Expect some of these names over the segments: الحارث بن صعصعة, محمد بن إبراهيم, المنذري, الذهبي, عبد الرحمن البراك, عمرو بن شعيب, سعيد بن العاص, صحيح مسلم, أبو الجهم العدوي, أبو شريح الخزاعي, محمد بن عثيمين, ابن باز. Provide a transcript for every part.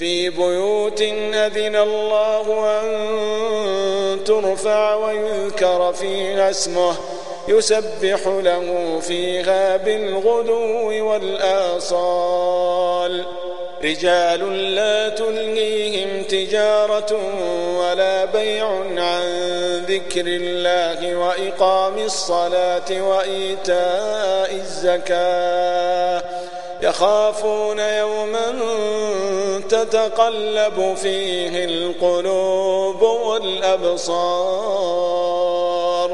في بيوت أذن الله أن ترفع ويذكر فيها اسمه يسبح له فيها بالغدو والآصال رجال لا تلهيهم تجارة ولا بيع عن ذكر الله وإقام الصلاة وإيتاء الزكاة يخافون يوما تتقلب فيه القلوب والأبصار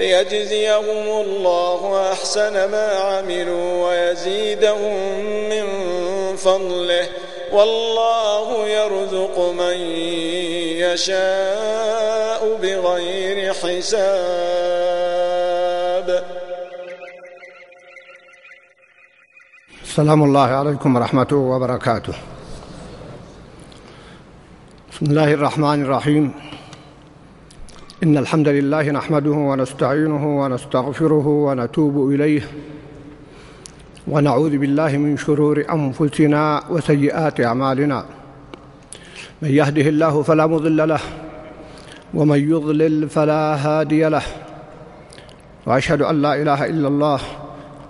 ليجزيهم الله أحسن ما عملوا ويزيدهم من فضله والله يرزق من يشاء بغير حساب. السلام الله عليكم ورحمته وبركاته. بسم الله الرحمن الرحيم. إن الحمد لله نحمده ونستعينه ونستغفره ونتوب إليه ونعوذ بالله من شرور أنفسنا وسيئات أعمالنا، من يهده الله فلا مضل له ومن يضلل فلا هادي له، وأشهد أن لا إله إلا الله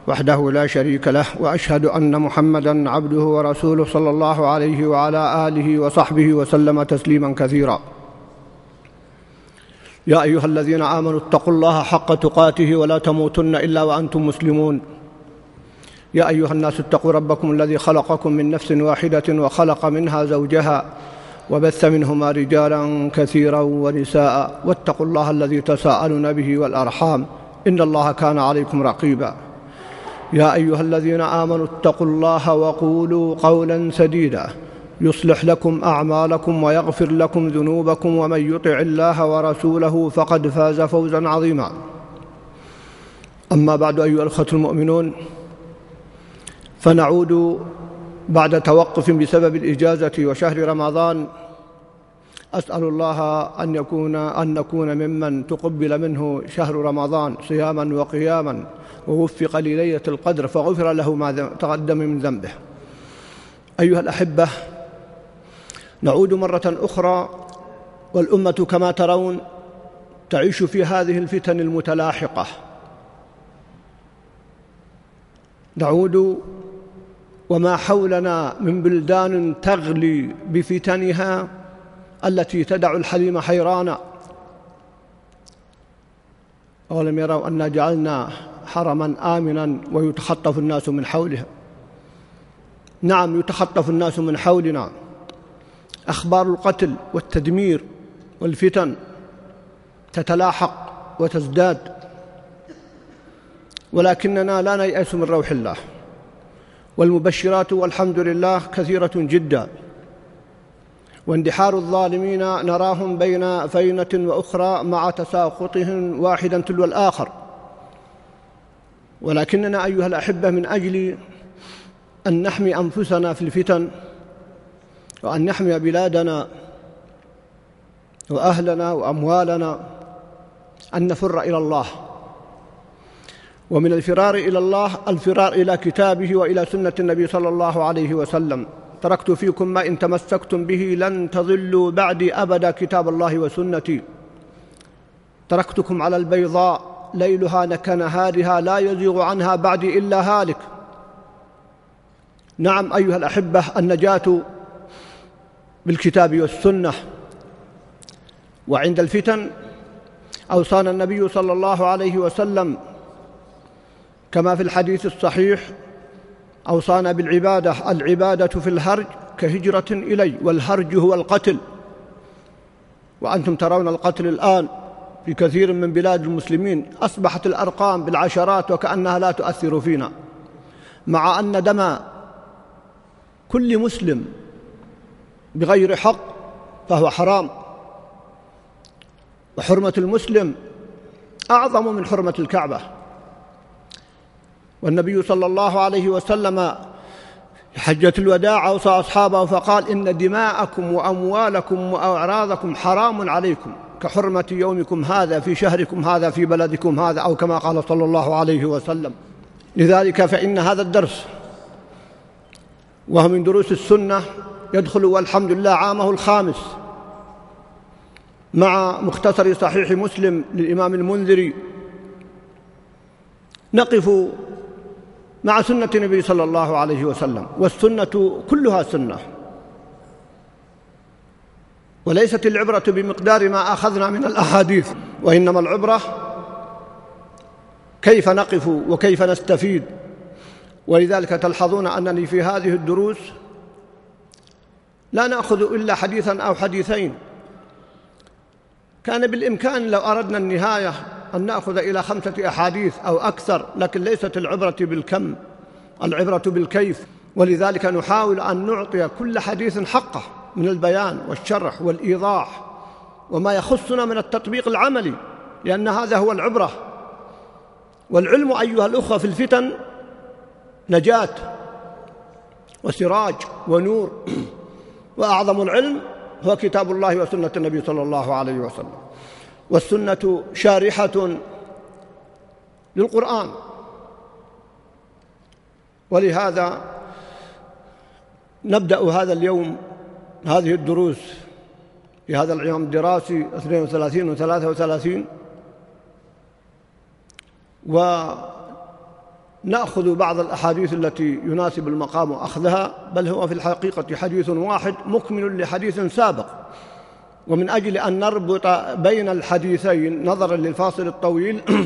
وحده لا شريك له، وأشهد أن محمدًا عبده ورسوله صلى الله عليه وعلى آله وصحبه وسلم تسليمًا كثيرًا. يا أيها الذين آمنوا اتقوا الله حق تقاته ولا تموتن إلا وأنتم مسلمون. يا أيها الناس اتقوا ربكم الذي خلقكم من نفس واحدة وخلق منها زوجها وبث منهما رجالا كثيرا ونساء، واتقوا الله الذي تساءلون به والأرحام إن الله كان عليكم رقيبا. يا أيها الذين آمنوا اتقوا الله وقولوا قولا سديدا يصلح لكم أعمالكم ويغفر لكم ذنوبكم، ومن يطع الله ورسوله فقد فاز فوزا عظيما. أما بعد أيها الأخوة المؤمنون، فنعود بعد توقف بسبب الإجازة وشهر رمضان. أسأل الله أن نكون ممن تقبل منه شهر رمضان صياما وقياما، ووفق لليلة القدر فغفر له ما تقدم من ذنبه. أيها الأحبة، نعود مرة أخرى، والأمة كما ترون تعيش في هذه الفتن المتلاحقة. نعود وما حولنا من بلدان تغلي بفتنها التي تدع الحليم حيرانا. أولم يروا أن جعلنا حرما آمنا ويتخطف الناس من حولها. نعم، يتخطف الناس من حولنا. أخبار القتل والتدمير والفتن تتلاحق وتزداد، ولكننا لا نيأس من روح الله، والمبشرات والحمد لله كثيرة جدا. واندحار الظالمين نراهم بين فينة وأخرى مع تساقطهم واحدا تلو الآخر، ولكننا أيها الأحبة من أجل أن نحمي أنفسنا في الفتن وأن نحمي بلادنا وأهلنا وأموالنا أن نفر إلى الله. ومن الفرار إلى الله الفرار إلى كتابه وإلى سنة النبي صلى الله عليه وسلم. تركت فيكم ما إن تمسكتم به لن تضلوا بعدي أبدا، كتاب الله وسنتي. تركتكم على البيضاء ليلها كنهارها لا يزيغ عنها بعدي إلا هالك. نعم أيها الأحبة، النجاة بالكتاب والسنة. وعند الفتن أوصانا النبي صلى الله عليه وسلم كما في الحديث الصحيح، أوصانا بالعبادة. العبادة في الهرج كهجرة إلي، والهرج هو القتل، وأنتم ترون القتل الآن في كثير من بلاد المسلمين. أصبحت الأرقام بالعشرات وكأنها لا تؤثر فينا، مع أن دم كل مسلم بغير حق فهو حرام، وحرمة المسلم أعظم من حرمة الكعبة. والنبي صلى الله عليه وسلم حجة الوداع أوصى أصحابه فقال: إن دماءكم وأموالكم وأعراضكم حرام عليكم كحرمة يومكم هذا في شهركم هذا في بلدكم هذا، أو كما قال صلى الله عليه وسلم. لذلك فإن هذا الدرس وهو من دروس السنة يدخل والحمد لله عامه الخامس مع مختصر صحيح مسلم للإمام المنذري. نقف مع سنة النبي صلى الله عليه وسلم، والسنة كلها سنة، وليست العبرة بمقدار ما أخذنا من الأحاديث، وإنما العبرة كيف نقف وكيف نستفيد. ولذلك تلحظون أنني في هذه الدروس لا نأخذ إلا حديثاً أو حديثين. كان بالإمكان لو أردنا النهاية أن نأخذ إلى 5 أحاديث أو أكثر، لكن ليست العبرة بالكم، العبرة بالكيف. ولذلك نحاول أن نعطي كل حديث حقه من البيان والشرح والإيضاح وما يخصنا من التطبيق العملي، لأن هذا هو العبرة. والعلم أيها الأخوة في الفتن نجاة وسراج ونور، وأعظم العلم هو كتاب الله وسنة النبي صلى الله عليه وسلم. والسنة شارحة للقرآن، ولهذا نبدأ هذا اليوم هذه الدروس في هذا العام الدراسي 32 و33، ونأخذ بعض الأحاديث التي يناسب المقام أخذها، بل هو في الحقيقة حديث واحد مكمل لحديث سابق. ومن أجل أن نربط بين الحديثين نظراً للفاصل الطويل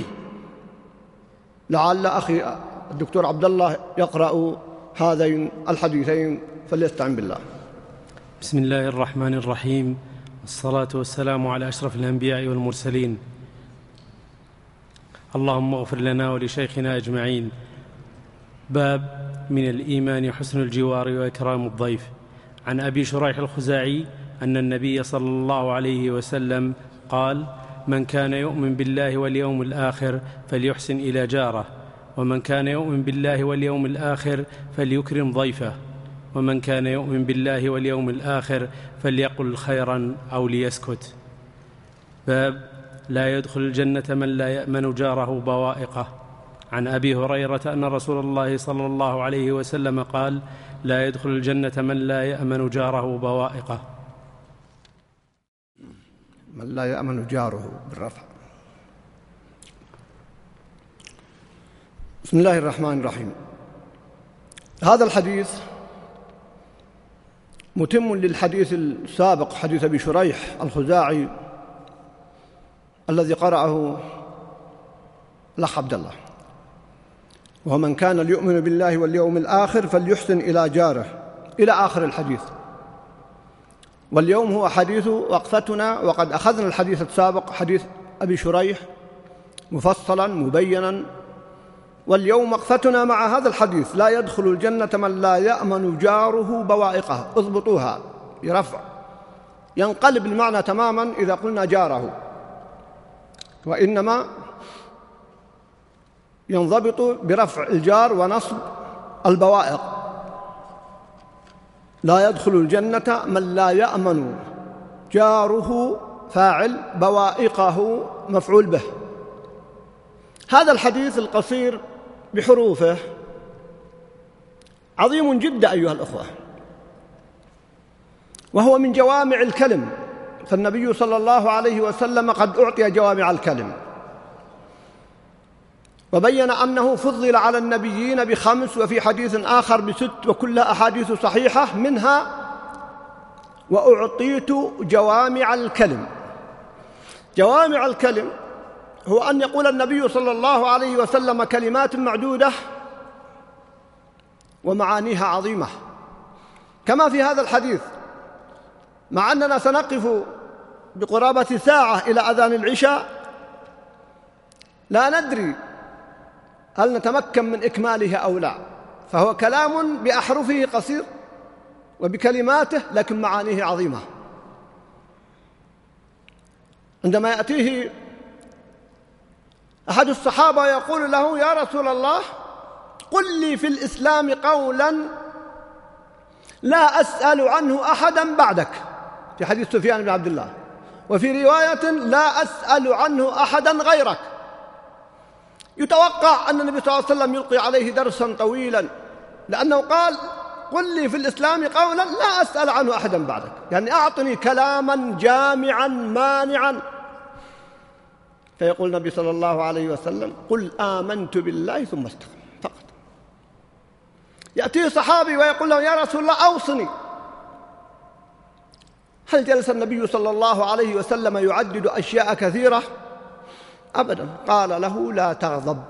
لعل أخي الدكتور عبد الله يقرأ هذين الحديثين، فليستعن بالله. بسم الله الرحمن الرحيم، والصلاة والسلام على أشرف الأنبياء والمرسلين. اللهم اغفر لنا ولشيخنا أجمعين. باب: من الإيمان حسن الجوار وإكرام الضيف. عن أبي شريح الخزاعي أن النبي صلى الله عليه وسلم قال: من كان يؤمن بالله واليوم الآخر فليحسن إلى جاره، ومن كان يؤمن بالله واليوم الآخر فليكرم ضيفه، ومن كان يؤمن بالله واليوم الآخر فليقل خيرا أو ليسكت. باب: لا يدخل الجنة من لا يأمن جاره بوائقه. عن أبي هريرة أن رسول الله صلى الله عليه وسلم قال: لا يدخل الجنة من لا يأمن جاره بوائقه. من لا يأمن جاره بالرفع. بسم الله الرحمن الرحيم. هذا الحديث متم للحديث السابق، حديث أبي شريح الخزاعي الذي قرأه الأخ عبد الله: ومن كان يؤمن بالله واليوم الآخر فليحسن إلى جاره، إلى آخر الحديث. واليوم هو حديث وقفتنا، وقد أخذنا الحديث السابق حديث أبي شريح مفصلا مبينا، واليوم وقفتنا مع هذا الحديث: لا يدخل الجنة من لا يأمن جاره بوائقه. اضبطوها برفع، ينقلب المعنى تماما إذا قلنا جاره، وإنما ينضبط برفع الجار ونصب البوائق. لا يدخل الجنة من لا يأمن جاره فاعل، بوائقه مفعول به. هذا الحديث القصير بحروفه عظيم جدا أيها الأخوة، وهو من جوامع الكلم، فالنبي صلى الله عليه وسلم قد أعطي جوامع الكلم، وبين أنه فضل على النبيين ب5، وفي حديث آخر ب6، وكلها أحاديث صحيحة. منها: وأعطيت جوامع الكلم. جوامع الكلم هو أن يقول النبي صلى الله عليه وسلم كلمات معدودة ومعانيها عظيمة، كما في هذا الحديث، مع أننا سنقف بقرابة ساعة إلى أذان العشاء، لا ندري هل نتمكن من إكماله أو لا، فهو كلام بأحرفه قصير وبكلماته، لكن معانيه عظيمة. عندما يأتيه أحد الصحابة يقول له: يا رسول الله، قل لي في الإسلام قولا لا أسأل عنه أحدا بعدك، في حديث سفيان بن عبد الله، وفي رواية: لا أسأل عنه أحدا غيرك. يتوقع أن النبي صلى الله عليه وسلم يلقي عليه درسا طويلا، لأنه قال: قل لي في الإسلام قولا لا أسأل عنه أحدا بعدك، يعني أعطني كلاما جامعا مانعا. فيقول النبي صلى الله عليه وسلم: قل آمنت بالله ثم استقم فقط. يأتيه صحابي ويقول له: يا رسول الله أوصني. هل جلس النبي صلى الله عليه وسلم يعدد أشياء كثيرة؟ أبدا. قال له: لا تغضب.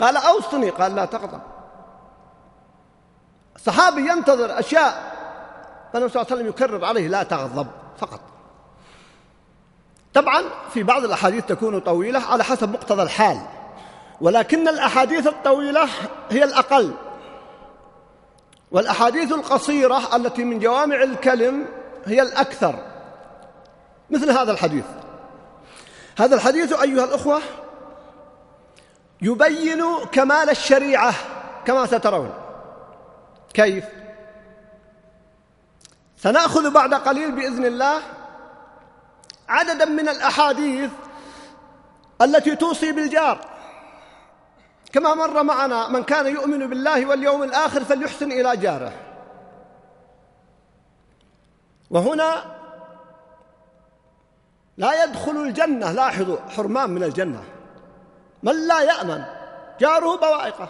قال: أوصني. قال: لا تغضب. الصحابي ينتظر أشياء، فالنبي صلى الله عليه وسلم يكرر عليه: لا تغضب فقط. طبعا في بعض الأحاديث تكون طويلة على حسب مقتضى الحال، ولكن الأحاديث الطويلة هي الأقل، والأحاديث القصيرة التي من جوامع الكلم هي الأكثر، مثل هذا الحديث. هذا الحديث أيها الأخوة يبين كمال الشريعة كما سترون. كيف؟ سنأخذ بعد قليل بإذن الله عددا من الأحاديث التي توصي بالجار، كما مر معنا: من كان يؤمن بالله واليوم الآخر فليحسن إلى جاره. وهنا لا يدخل الجنة، لاحظوا، حرمان من الجنة من لا يأمن جاره بوائقه.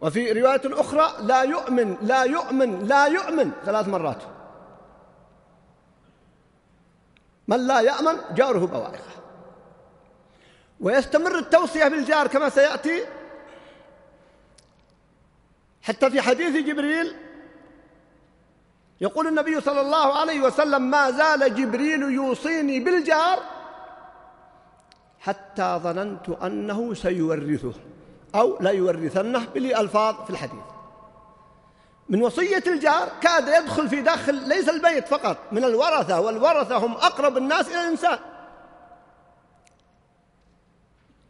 وفي رواية أخرى: لا يؤمن لا يؤمن لا يؤمن 3 مرات، من لا يأمن جاره بوائقه. ويستمر التوصية بالجار كما سيأتي، حتى في حديث جبريل يقول النبي صلى الله عليه وسلم: ما زال جبريل يوصيني بالجار حتى ظننت أنه سيورثه أو لا يورثنه، بالألفاظ في الحديث. من وصية الجار كاد يدخل في داخل ليس البيت فقط، من الورثة، والورثة هم أقرب الناس إلى الإنسان.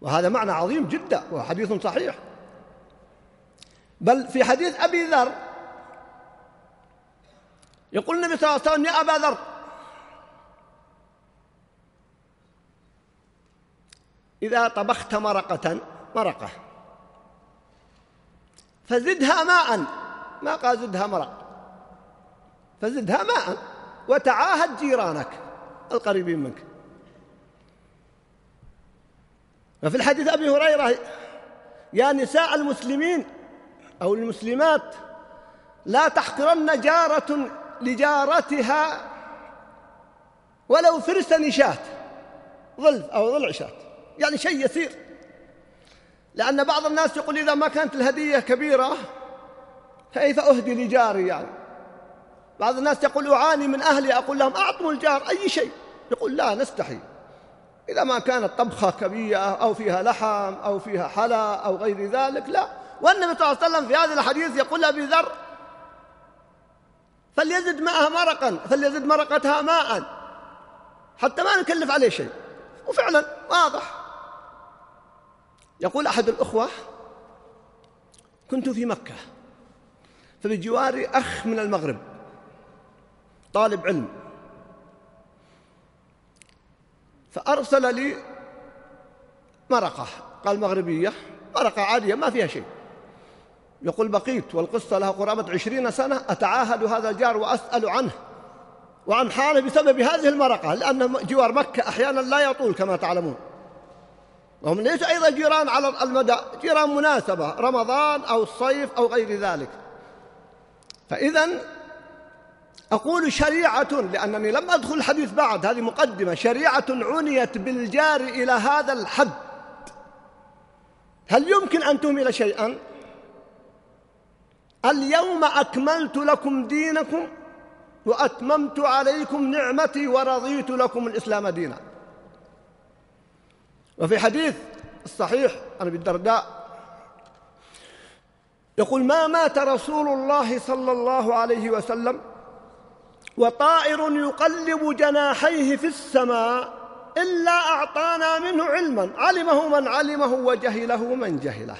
وهذا معنى عظيم جدا وحديث صحيح. بل في حديث أبي ذر يقول النبي صلى الله عليه وسلم: يا أبا ذر، إذا طبخت مرقة فزدها ماء، ما قال زدها مرق، فزدها ماء، وتعاهد جيرانك القريبين منك. وفي الحديث أبي هريرة: يا نساء المسلمين أو المسلمات، لا تحقرن جارة لجارتها ولو فرس نشاة، ظلف أو ضلع شاة، يعني شيء يسير. لأن بعض الناس يقول: إذا ما كانت الهدية كبيرة فكيف أهدي لجاري؟ يعني بعض الناس يقول: أعاني من أهلي، أقول لهم: أعطوا الجار أي شيء. يقول: لا، نستحي، إذا ما كانت طبخة كبيرة أو فيها لحم أو فيها حلا أو غير ذلك، لا. والنبي صلى الله عليه وسلم في هذا الحديث يقول أبي ذر: فليزد ماءها مرقا، فليزد مرقتها ماء، حتى ما نكلف عليه شيء. وفعلا واضح. يقول أحد الأخوة: كنت في مكة، فبجواري أخ من المغرب طالب علم، فأرسل لي مرقة، قال: مغربية، مرقة عادية ما فيها شيء. يقول: بقيت، والقصة لها قرابة 20 سنة، أتعاهد هذا الجار وأسأل عنه وعن حاله بسبب هذه المرقة، لأن جوار مكة أحيانا لا يطول كما تعلمون، وهم ليس أيضا جيران على المدى، جيران مناسبة، رمضان أو الصيف أو غير ذلك. فإذا أقول شريعة، لأنني لم أدخل الحديث بعد، هذه مقدمة، شريعة عنيت بالجار إلى هذا الحد. هل يمكن أن تهمل شيئا؟ اليوم أكملت لكم دينكم وأتممت عليكم نعمتي ورضيت لكم الإسلام دينا. وفي حديث الصحيح عن أبي الدرداء يقول: ما مات رسول الله صلى الله عليه وسلم وطائر يقلب جناحيه في السماء إلا أعطانا منه علما، علمه من علمه وجهله من جهله.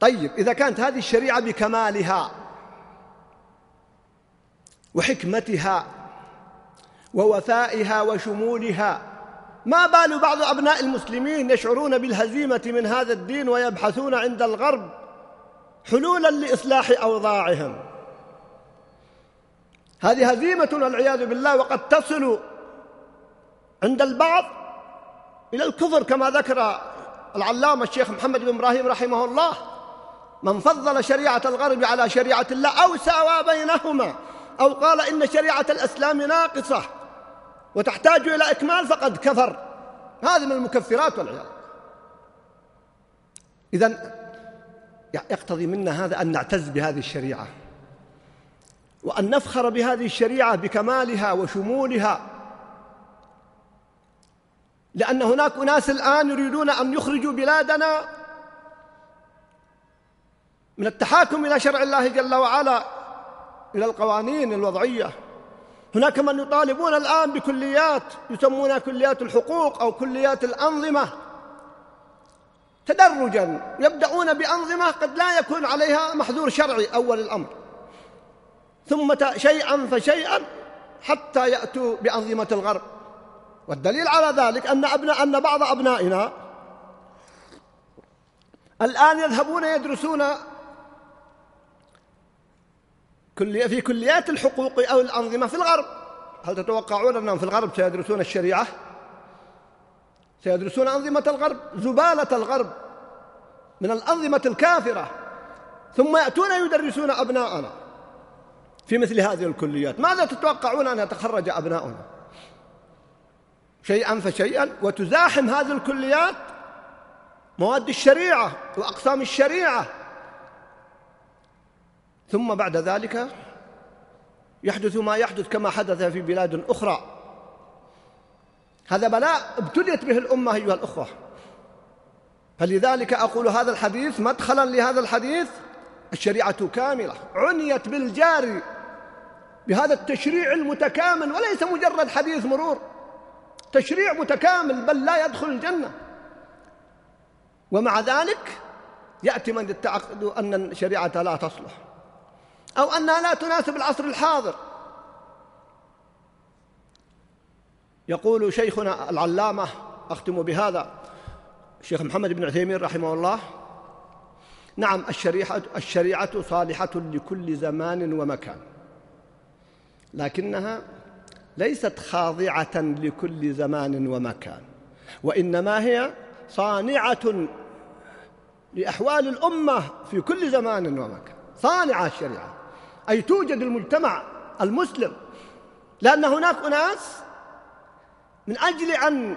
طيب، إذا كانت هذه الشريعة بكمالها وحكمتها ووفائها وشمولها، ما بال بعض أبناء المسلمين يشعرون بالهزيمة من هذا الدين ويبحثون عند الغرب حلولا لإصلاح أوضاعهم. هذه هزيمة والعياذ بالله، وقد تصل عند البعض إلى الكفر كما ذكر العلامة الشيخ محمد بن إبراهيم رحمه الله: من فضل شريعة الغرب على شريعة الله أو ساوى بينهما أو قال إن شريعة الإسلام ناقصة وتحتاج إلى إكمال فقد كفر. هذه من المكفرات والعياذ. إذن يقتضي منا هذا أن نعتز بهذه الشريعة وأن نفخر بهذه الشريعة بكمالها وشمولها، لأن هناك أناس الآن يريدون أن يخرجوا بلادنا من التحاكم إلى شرع الله جل وعلا، إلى القوانين الوضعية. هناك من يطالبون الآن بكليات يسمونها كليات الحقوق أو كليات الأنظمة، تدرجاً يبدأون بأنظمة قد لا يكون عليها محظور شرعي أول الأمر، ثم شيئاً فشيئاً حتى يأتوا بأنظمة الغرب. والدليل على ذلك أن بعض أبنائنا الآن يذهبون يدرسون في كليات الحقوق أو الأنظمة في الغرب. هل تتوقعون أنهم في الغرب سيدرسون الشريعة؟ سيدرسون أنظمة الغرب، زبالة الغرب من الأنظمة الكافرة، ثم يأتون يدرسون أبناءنا في مثل هذه الكليات. ماذا تتوقعون أن يتخرج أبناؤنا؟ شيئا فشيئا. وتزاحم هذه الكليات مواد الشريعة وأقسام الشريعة، ثم بعد ذلك يحدث ما يحدث كما حدث في بلاد أخرى. هذا بلاء ابتليت به الأمة أيها الأخوة. فلذلك أقول هذا الحديث مدخلا لهذا الحديث: الشريعة كاملة، عنيت بالجاري بهذا التشريع المتكامل، وليس مجرد حديث مرور، تشريع متكامل بل لا يدخل الجنة. ومع ذلك يأتي من يعتقد أن الشريعة لا تصلح أو أنها لا تناسب العصر الحاضر. يقول شيخنا العلامة، أختم بهذا، الشيخ محمد بن عثيمين رحمه الله: نعم، الشريعة صالحة لكل زمان ومكان، لكنها ليست خاضعة لكل زمان ومكان، وإنما هي صانعة لأحوال الأمة في كل زمان ومكان. صانعة الشريعة، أي توجد المجتمع المسلم، لأن هناك أناس من أجل أن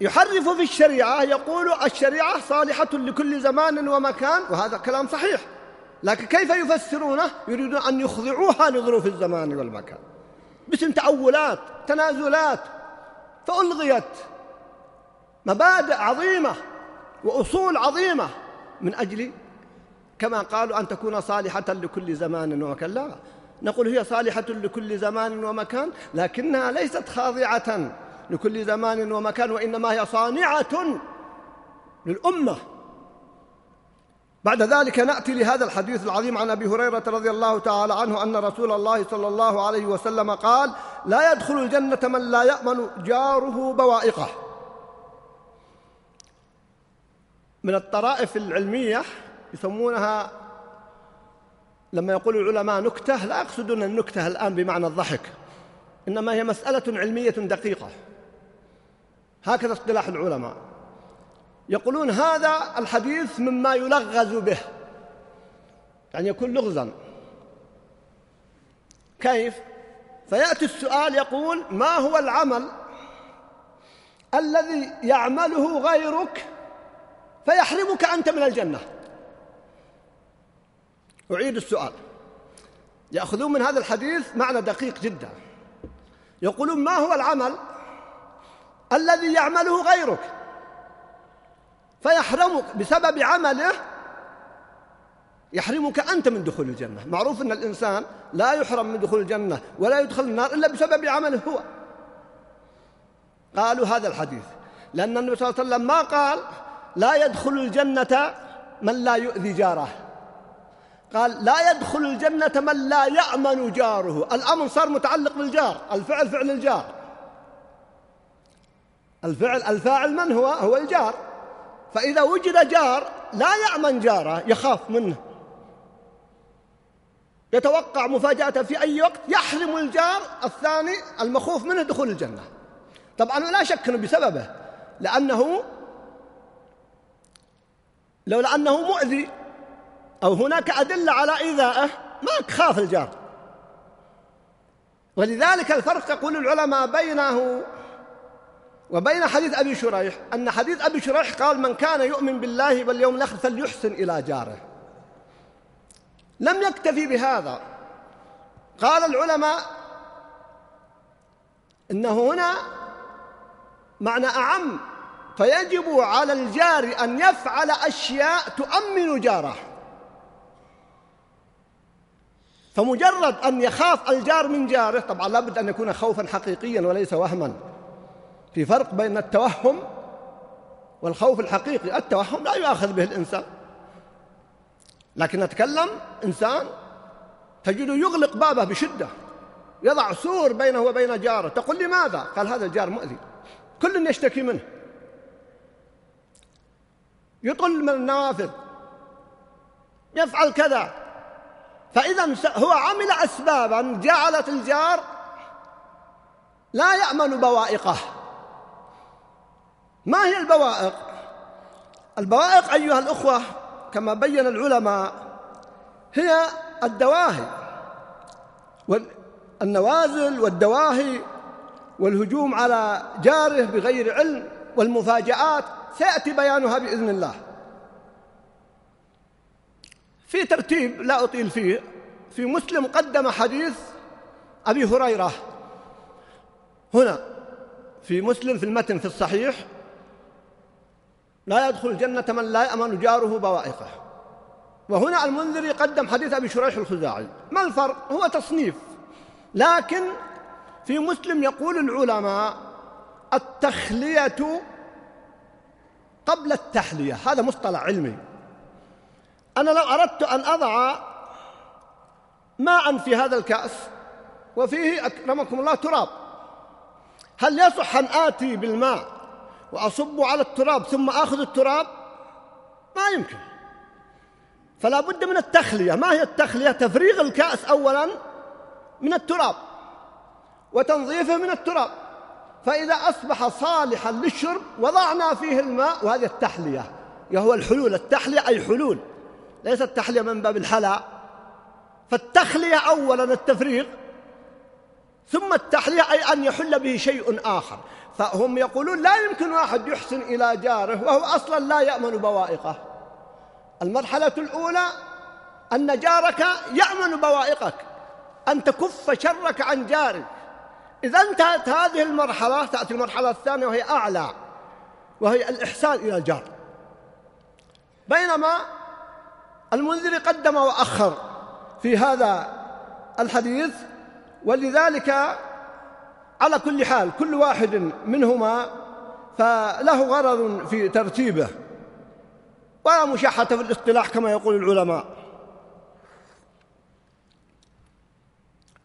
يحرفوا في الشريعة يقولوا الشريعة صالحة لكل زمان ومكان، وهذا كلام صحيح، لكن كيف يفسرونه؟ يريدون أن يخضعوها لظروف الزمان والمكان باسم تأولات تنازلات، فألغيت مبادئ عظيمة وأصول عظيمة من أجل كما قالوا أن تكون صالحة لكل زمان ومكان. لا، نقول هي صالحة لكل زمان ومكان، لكنها ليست خاضعة لكل زمان ومكان، وإنما هي صانعة للأمة. بعد ذلك نأتي لهذا الحديث العظيم عن أبي هريرة رضي الله تعالى عنه أن رسول الله صلى الله عليه وسلم قال: لا يدخل الجنة من لا يأمن جاره بوائقه. من الطرائف العلمية يسمونها، لما يقول العلماء نكتة لا يقصدون النكتة الآن بمعنى الضحك، إنما هي مسألة علمية دقيقة، هكذا اصطلاح العلماء. يقولون هذا الحديث مما يلغز به، يعني يكون لغزا. كيف؟ فيأتي السؤال يقول: ما هو العمل الذي يعمله غيرك فيحرمك أنت من الجنة؟ أعيد السؤال. يأخذون من هذا الحديث معنى دقيق جدا، يقولون: ما هو العمل الذي يعمله غيرك فيحرمك بسبب عمله، يحرمك أنت من دخول الجنة؟ معروف أن الإنسان لا يحرم من دخول الجنة ولا يدخل النار إلا بسبب عمله هو. قالوا هذا الحديث لأن النبي صلى الله عليه وسلم ما قال لا يدخل الجنة من لا يؤذي جاره، قال لا يدخل الجنة من لا يأمن جاره. الأمن صار متعلق بالجار، الفعل فعل الجار، الفاعل من هو؟ هو الجار. فإذا وجد جار لا يأمن جاره، يخاف منه، يتوقع مفاجأته في أي وقت، يحرم الجار الثاني المخوف منه دخول الجنة. طبعا لا شك أنه بسببه، لأنه لولا أنه مؤذي أو هناك أدلة على إيذائه ما خاف الجار. ولذلك الفرق يقول العلماء بينه وبين حديث أبي شريح أن حديث أبي شريح قال من كان يؤمن بالله واليوم الآخر فليحسن إلى جاره، لم يكتفي بهذا، قال العلماء إنه هنا معنى أعم، فيجب على الجار أن يفعل أشياء تؤمن جاره، فمجرد أن يخاف الجار من جاره، طبعا لابد أن يكون خوفا حقيقيا وليس وهما، في فرق بين التوهم والخوف الحقيقي. التوهم لا يؤاخذ به الإنسان، لكن نتكلم إنسان تجده يغلق بابه بشدة، يضع سور بينه وبين جاره، تقول لماذا؟ قال هذا الجار مؤذي، كل يشتكي منه، يطل من النوافذ، يفعل كذا، فإذا هو عمل أسبابا جعلت الجار لا يأمن بوائقه. ما هي البوائق؟ البوائق أيها الأخوة كما بين العلماء هي الدواهي والنوازل والدواهي والهجوم على جاره بغير علم والمفاجآت، سيأتي بيانها بإذن الله في ترتيب لا أطيل فيه. في مسلم قدم حديث أبي هريرة، هنا في مسلم في المتن في الصحيح لا يدخل الجنة من لا يأمن جاره بوائقه، وهنا المنذري قدم حديث أبي شريح الخزاعي. ما الفرق؟ هو تصنيف، لكن في مسلم يقول العلماء التخلية قبل التحلية، هذا مصطلح علمي. أنا لو أردت أن أضع ماء في هذا الكأس وفيه أكرمكم الله تراب، هل يصح أن آتي بالماء وأصب على التراب ثم آخذ التراب؟ ما يمكن، فلا بد من التخلية. ما هي التخلية؟ تفريغ الكأس أولا من التراب وتنظيفه من التراب، فإذا أصبح صالحا للشرب وضعنا فيه الماء، وهذه التحلية وهو الحلول. التحلية أي حلول، ليس التحلية من باب الحلا، فالتخلية أولا التفريغ ثم التحلية، أي أن يحل به شيء آخر. فهم يقولون لا يمكن واحد يحسن إلى جاره وهو أصلا لا يأمن بوائقه. المرحلة الأولى أن جارك يأمن بوائقك، أن تكف شرك عن جارك. إذا انتهت هذه المرحلة تأتي المرحلة الثانية وهي أعلى، وهي الإحسان إلى الجار. بينما المنذري قدم وأخر في هذا الحديث، ولذلك على كل حال كل واحد منهما فله غرض في ترتيبه ولا مشاحة في الاصطلاح كما يقول العلماء.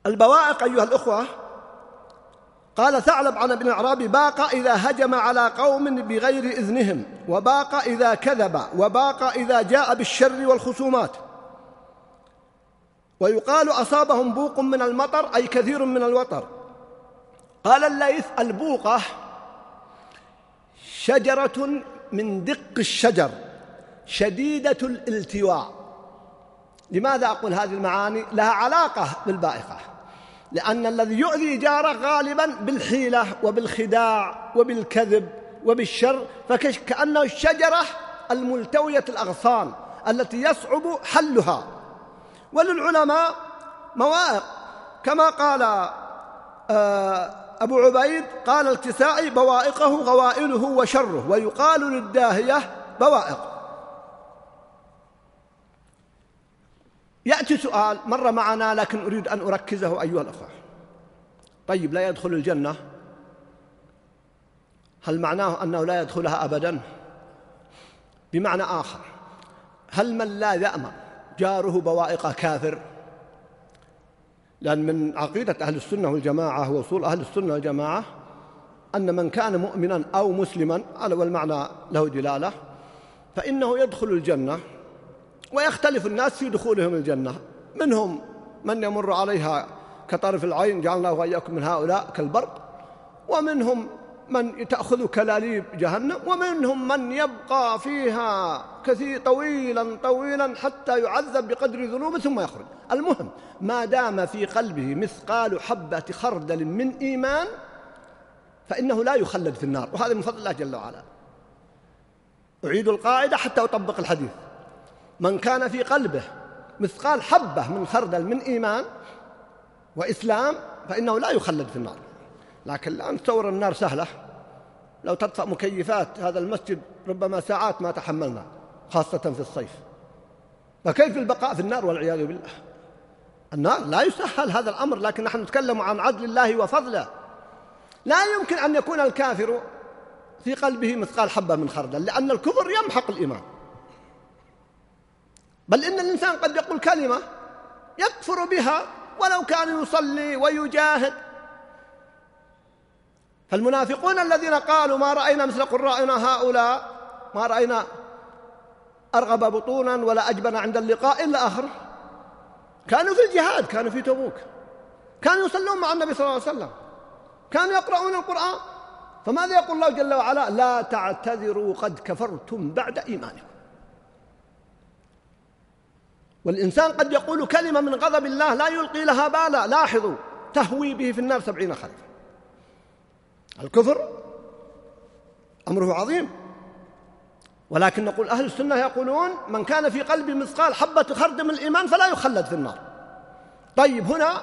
البوائق أيها الأخوة، قال ثعلب عن ابن العرابي باق إذا هجم على قوم بغير إذنهم، وباق إذا كذب، وباق إذا جاء بالشر والخصومات. ويقال أصابهم بوق من المطر أي كثير من الوطر. قال الليث البوقة شجرة من دق الشجر شديدة الالتواء. لماذا أقول هذه المعاني؟ لها علاقة بالبائقة، لأن الذي يؤذي جاره غالبا بالحيلة وبالخداع وبالكذب وبالشر، فكأنه الشجرة الملتوية الأغصان التي يصعب حلها. وللعلماء موائق كما قال أبو عبيد، قال الكسائي بوائقه غوائله وشره، ويقال للداهية بوائق. يأتي سؤال مر معنا لكن أريد أن أركزه أيها الأخوة. طيب لا يدخل الجنة، هل معناه أنه لا يدخلها أبدا؟ بمعنى آخر، هل من لا يأمن جاره بوائق كافر؟ لأن من عقيدة أهل السنة والجماعة ووصول أهل السنة والجماعة أن من كان مؤمنا أو مسلما، والمعنى له دلالة، فإنه يدخل الجنة. ويختلف الناس في دخولهم الجنة، منهم من يمر عليها كطرف العين جعلنا وإياكم من هؤلاء كالبرق، ومنهم من تأخذ كلاليب جهنم، ومنهم من يبقى فيها كثير طويلا طويلا حتى يعذب بقدر ذنوبه ثم يخرج. المهم ما دام في قلبه مثقال حبة خردل من إيمان فإنه لا يخلد في النار، وهذا من فضل الله جل وعلا. أعيد القاعدة حتى أطبق الحديث: من كان في قلبه مثقال حبة من خردل من إيمان وإسلام فإنه لا يخلد في النار. لكن الآن تصور النار سهلة، لو تطفأ مكيفات هذا المسجد ربما ساعات ما تحملنا، خاصة في الصيف، فكيف البقاء في النار والعياذ بالله؟ النار لا يسهل هذا الأمر، لكن نحن نتكلم عن عدل الله وفضله. لا يمكن أن يكون الكافر في قلبه مثقال حبة من خردل، لأن الكفر يمحق الإيمان، بل إن الإنسان قد يقول كلمة يكفر بها ولو كان يصلي ويجاهد. فالمنافقون الذين قالوا ما رأينا مثل قرائنا هؤلاء، ما رأينا أرغب بطونا ولا أجبن عند اللقاء إلا آخر، كانوا في الجهاد، كانوا في تبوك، كانوا يصلون مع النبي صلى الله عليه وسلم، كانوا يقرؤون القرآن. فماذا يقول الله جل وعلا؟ لا تعتذروا قد كفرتم بعد إيمانكم. والإنسان قد يقول كلمة من غضب الله لا يلقي لها بالا، لاحظوا، تهوي به في النار 70 خريفا. الكفر أمره عظيم، ولكن نقول أهل السنة يقولون من كان في قلبه مثقال حبة خردل من الإيمان فلا يخلد في النار. طيب، هنا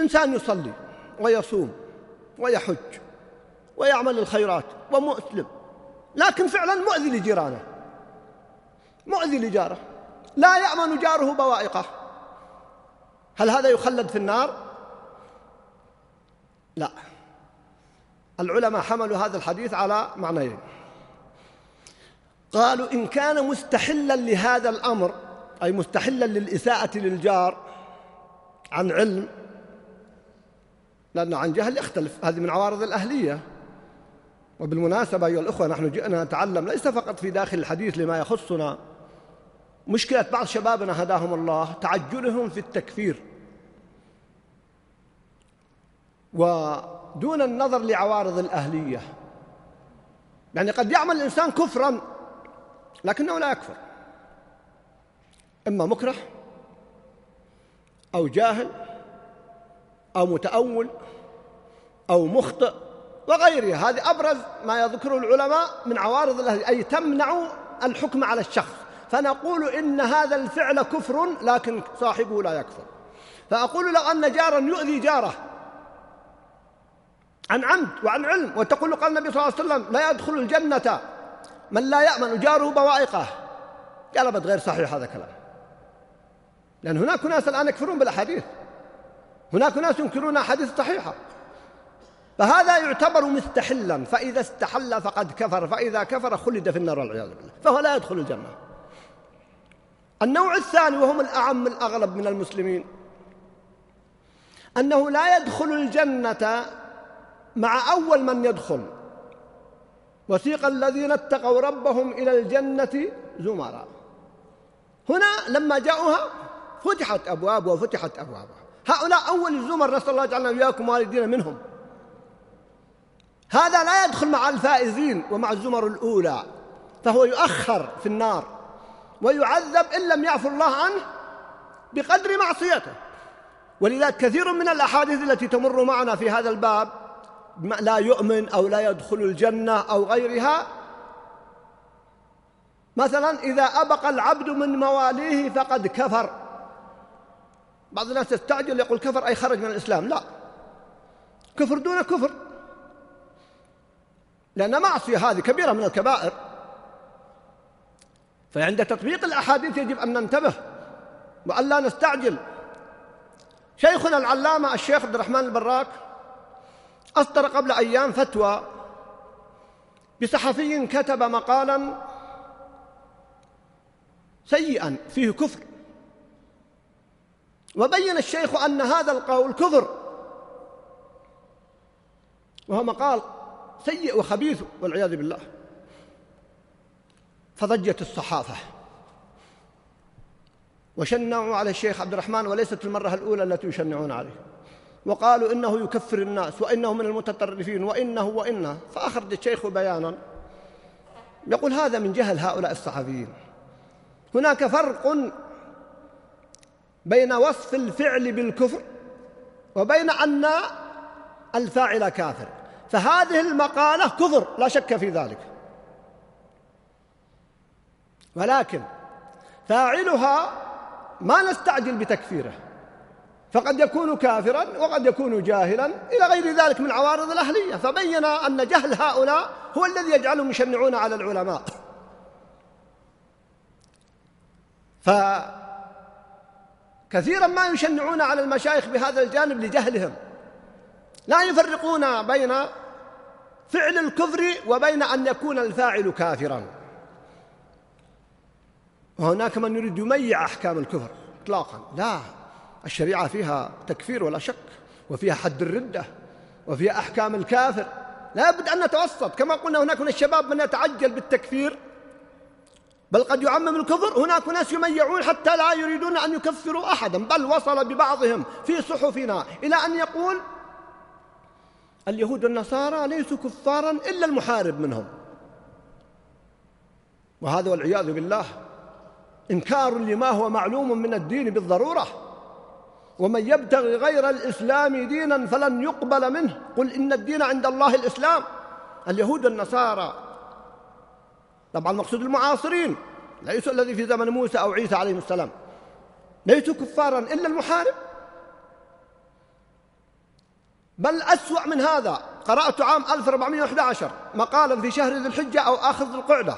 إنسان يصلي ويصوم ويحج ويعمل الخيرات ومؤسلم، لكن فعلا مؤذي لجيرانه، مؤذي لجاره، لا يأمن جاره بوائقه، هل هذا يخلد في النار؟ لا. العلماء حملوا هذا الحديث على معنيين. قالوا إن كان مستحلا لهذا الأمر، أي مستحلا للإساءة للجار عن علم، لأنه عن جهل يختلف، هذه من عوارض الأهلية. وبالمناسبة أيها الأخوة، نحن جئنا نتعلم ليس فقط في داخل الحديث لما يخصنا، مشكلة بعض شبابنا هداهم الله تعجلهم في التكفير ودون النظر لعوارض الأهلية. يعني قد يعمل الإنسان كفراً لكنه لا يكفر، إما مكره أو جاهل أو متأول أو مخطئ وغيرها. هذه أبرز ما يذكره العلماء من عوارض الأهلية، أي تمنع الحكم على الشخص، فنقول إن هذا الفعل كفر لكن صاحبه لا يكفر. فأقول لو أن جاراً يؤذي جاره عن عمد وعن علم، وتقول قال النبي صلى الله عليه وسلم لا يدخل الجنة من لا يأمن جاره بوائقه، قلبت غير صحيح هذا الكلام. لأن هناك ناس الآن يكفرون بالأحاديث، هناك ناس ينكرون أحاديث صحيحة، فهذا يعتبر مستحلا، فإذا استحل فقد كفر، فإذا كفر خلد في النار والعياذ بالله، فهو لا يدخل الجنة. النوع الثاني، وهم الأعم الأغلب من المسلمين، أنه لا يدخل الجنة مع أول من يدخل. وسيق الذين اتقوا ربهم إلى الجنة زمرا، هنا لما جاءوها فتحت أبواب وفتحت أبوابها، هؤلاء أول الزمر، نسأل الله جعلنا وإياكم والدينا منهم. هذا لا يدخل مع الفائزين ومع الزمر الأولى، فهو يؤخر في النار ويعذب إن لم يعفو الله عنه بقدر معصيته. ولذلك كثير من الأحاديث التي تمر معنا في هذا الباب، لا يؤمن أو لا يدخل الجنة أو غيرها، مثلا إذا أبق العبد من مواليه فقد كفر. بعض الناس يستعجل يقول كفر أي خرج من الإسلام، لا، كفر دون كفر، لأن معصية هذه كبيرة من الكبائر. فعند تطبيق الأحاديث يجب أن ننتبه وأن لا نستعجل. شيخنا العلامة الشيخ عبد الرحمن البراك أصدر قبل أيام فتوى بصحفي كتب مقالا سيئا فيه كفر، وبين الشيخ أن هذا القول كفر، وهو مقال سيء وخبيث والعياذ بالله. فضجت الصحافة وشنعوا على الشيخ عبد الرحمن، وليست المرة الأولى التي يشنعون عليه، وقالوا إنه يكفر الناس وإنه من المتطرفين وإنه فأخرج الشيخ بيانا يقول هذا من جهل هؤلاء الصحفيين. هناك فرق بين وصف الفعل بالكفر وبين أن الفاعل كافر، فهذه المقالة كفر لا شك في ذلك، ولكن فاعلها ما نستعجل بتكفيره، فقد يكون كافراً وقد يكون جاهلاً إلى غير ذلك من عوارض الأهلية. فبين أن جهل هؤلاء هو الذي يجعلهم يشنعون على العلماء. فكثيراً ما يشنعون على المشايخ بهذا الجانب لجهلهم، لا يفرقون بين فعل الكفر وبين أن يكون الفاعل كافراً. وهناك من يريد يميع أحكام الكفر إطلاقاً، لا، الشريعة فيها تكفير ولا شك، وفيها حد الردة، وفيها أحكام الكافر، لا بد أن نتوسط. كما قلنا هناك من الشباب من يتعجل بالتكفير بل قد يعمم الكفر، هناك ناس يميعون حتى لا يريدون أن يكفروا أحدا، بل وصل ببعضهم في صحفنا إلى أن يقول اليهود والنصارى ليسوا كفارا إلا المحارب منهم، وهذا والعياذ بالله إنكار لما هو معلوم من الدين بالضرورة. ومن يبتغي غير الإسلام دينا فلن يقبل منه، قل إن الدين عند الله الإسلام. اليهود والنصارى طبعا المقصود المعاصرين، ليسوا الذي في زمن موسى أو عيسى عليه السلام، ليسوا كفارا إلا المحارب. بل أسوأ من هذا، قرأت عام 1411 مقالا في شهر ذي الحجة أو آخر ذي القعدة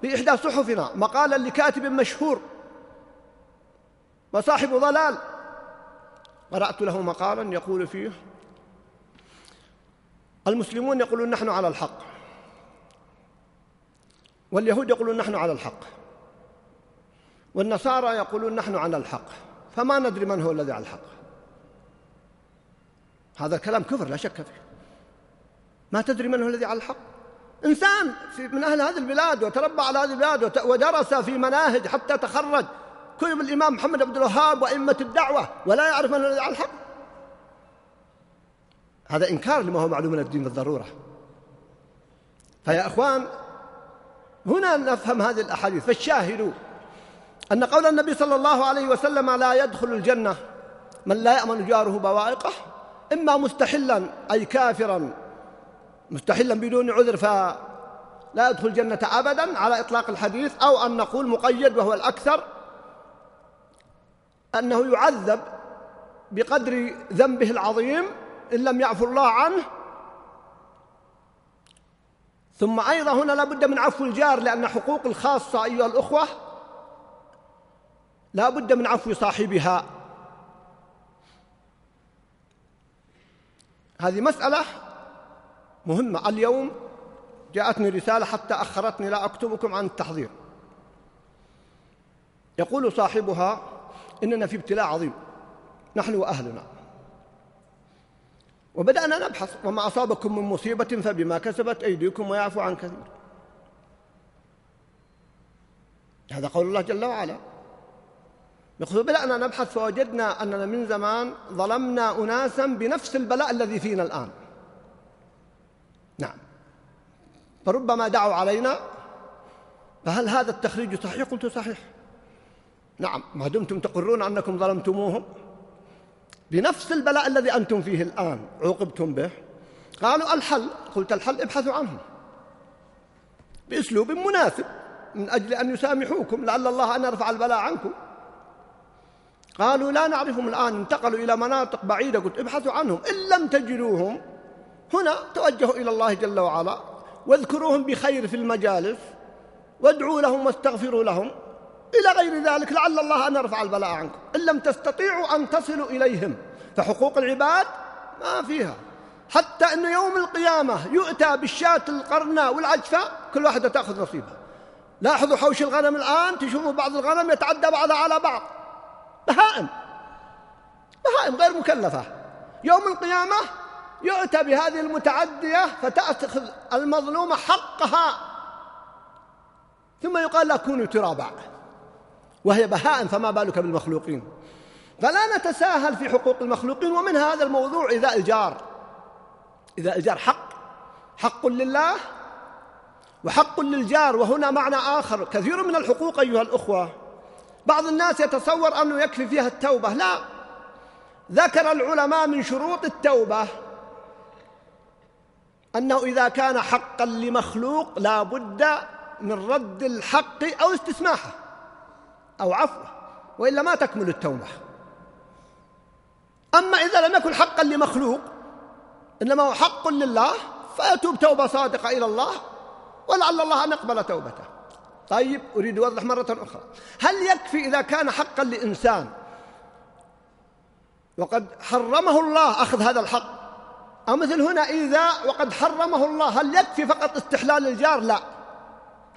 في إحدى صحفنا، مقالا لكاتب مشهور وصاحب ضلال، قرأت له مقالا يقول فيه المسلمون يقولون نحن على الحق، واليهود يقولون نحن على الحق، والنصارى يقولون نحن على الحق، فما ندري من هو الذي على الحق. هذا كلام كفر لا شك فيه، ما تدري من هو الذي على الحق. إنسان من أهل هذه البلاد وتربى على هذه البلاد ودرس في مناهج حتى تخرج كتب الإمام محمد عبد الوهاب وأئمة الدعوة ولا يعرف من الذي على الحق، هذا إنكار لما هو معلوم من الدين بالضرورة. فيا أخوان هنا نفهم هذه الأحاديث. فالشاهد أن قول النبي صلى الله عليه وسلم لا يدخل الجنة من لا يأمن جاره بوائقه، إما مستحلا أي كافرا مستحلا بدون عذر فلا يدخل الجنة أبدا على إطلاق الحديث، أو أن نقول مقيد وهو الأكثر أنه يعذب بقدر ذنبه العظيم إن لم يعفو الله عنه. ثم أيضا هنا لا بد من عفو الجار، لأن حقوق الخاصة أيها الأخوة لا بد من عفو صاحبها. هذه مسألة مهمة. اليوم جاءتني رسالة حتى أخرتني لا أكتبكم عن التحضير، يقول صاحبها إننا في ابتلاء عظيم نحن وأهلنا، وبدأنا نبحث، وما أصابكم من مصيبة فبما كسبت أيديكم ويعفو عن كثير. هذا قول الله جل وعلا، يقول بدأنا نبحث فوجدنا أننا من زمان ظلمنا أناسا بنفس البلاء الذي فينا الآن، نعم، فربما دعوا علينا، فهل هذا التخريج صحيح؟ قلت صحيح، نعم، ما دمتم تقرون أنكم ظلمتموهم بنفس البلاء الذي أنتم فيه الآن عوقبتم به. قالوا الحل، قلت الحل ابحثوا عنهم بأسلوب مناسب من أجل أن يسامحوكم لعل الله أن يرفع البلاء عنكم. قالوا لا نعرفهم الآن، انتقلوا إلى مناطق بعيدة، قلت ابحثوا عنهم، إن لم تجدوهم هنا توجهوا إلى الله جل وعلا، واذكروهم بخير في المجالس، وادعوا لهم واستغفروا لهم إلى غير ذلك لعل الله أن يرفع البلاء عنكم، إن لم تستطيعوا أن تصلوا إليهم. فحقوق العباد ما فيها، حتى أن يوم القيامة يؤتى بالشاة القرناء والعجفاء كل واحدة تأخذ نصيبها. لاحظوا حوش الغنم الآن، تشوفوا بعض الغنم يتعدى بعضها على بعض، بهائم غير مكلفة، يوم القيامة يؤتى بهذه المتعدية فتأخذ المظلومة حقها، ثم يقال لا كونوا ترابا، وهي بهائم، فما بالك بالمخلوقين. فلا نتساهل في حقوق المخلوقين. ومن هذا الموضوع إيذاء الجار. إيذاء الجار حق لله وحق للجار، وهنا معنى آخر. كثير من الحقوق أيها الأخوة بعض الناس يتصور أنه يكفي فيها التوبة، لا. ذكر العلماء من شروط التوبة أنه إذا كان حقا لمخلوق لا بد من رد الحق أو استسماحه أو عفوه، وإلا ما تكمل التوبة. أما إذا لم يكن حقا لمخلوق إنما هو حق لله فيتوب توبة صادقة إلى الله، ولعل الله أن يقبل توبته. طيب، أريد أوضح مرة أخرى، هل يكفي إذا كان حقا لإنسان وقد حرمه الله أخذ هذا الحق؟ أو مثل هنا إيذاء وقد حرمه الله، هل يكفي فقط استحلال الجار؟ لا،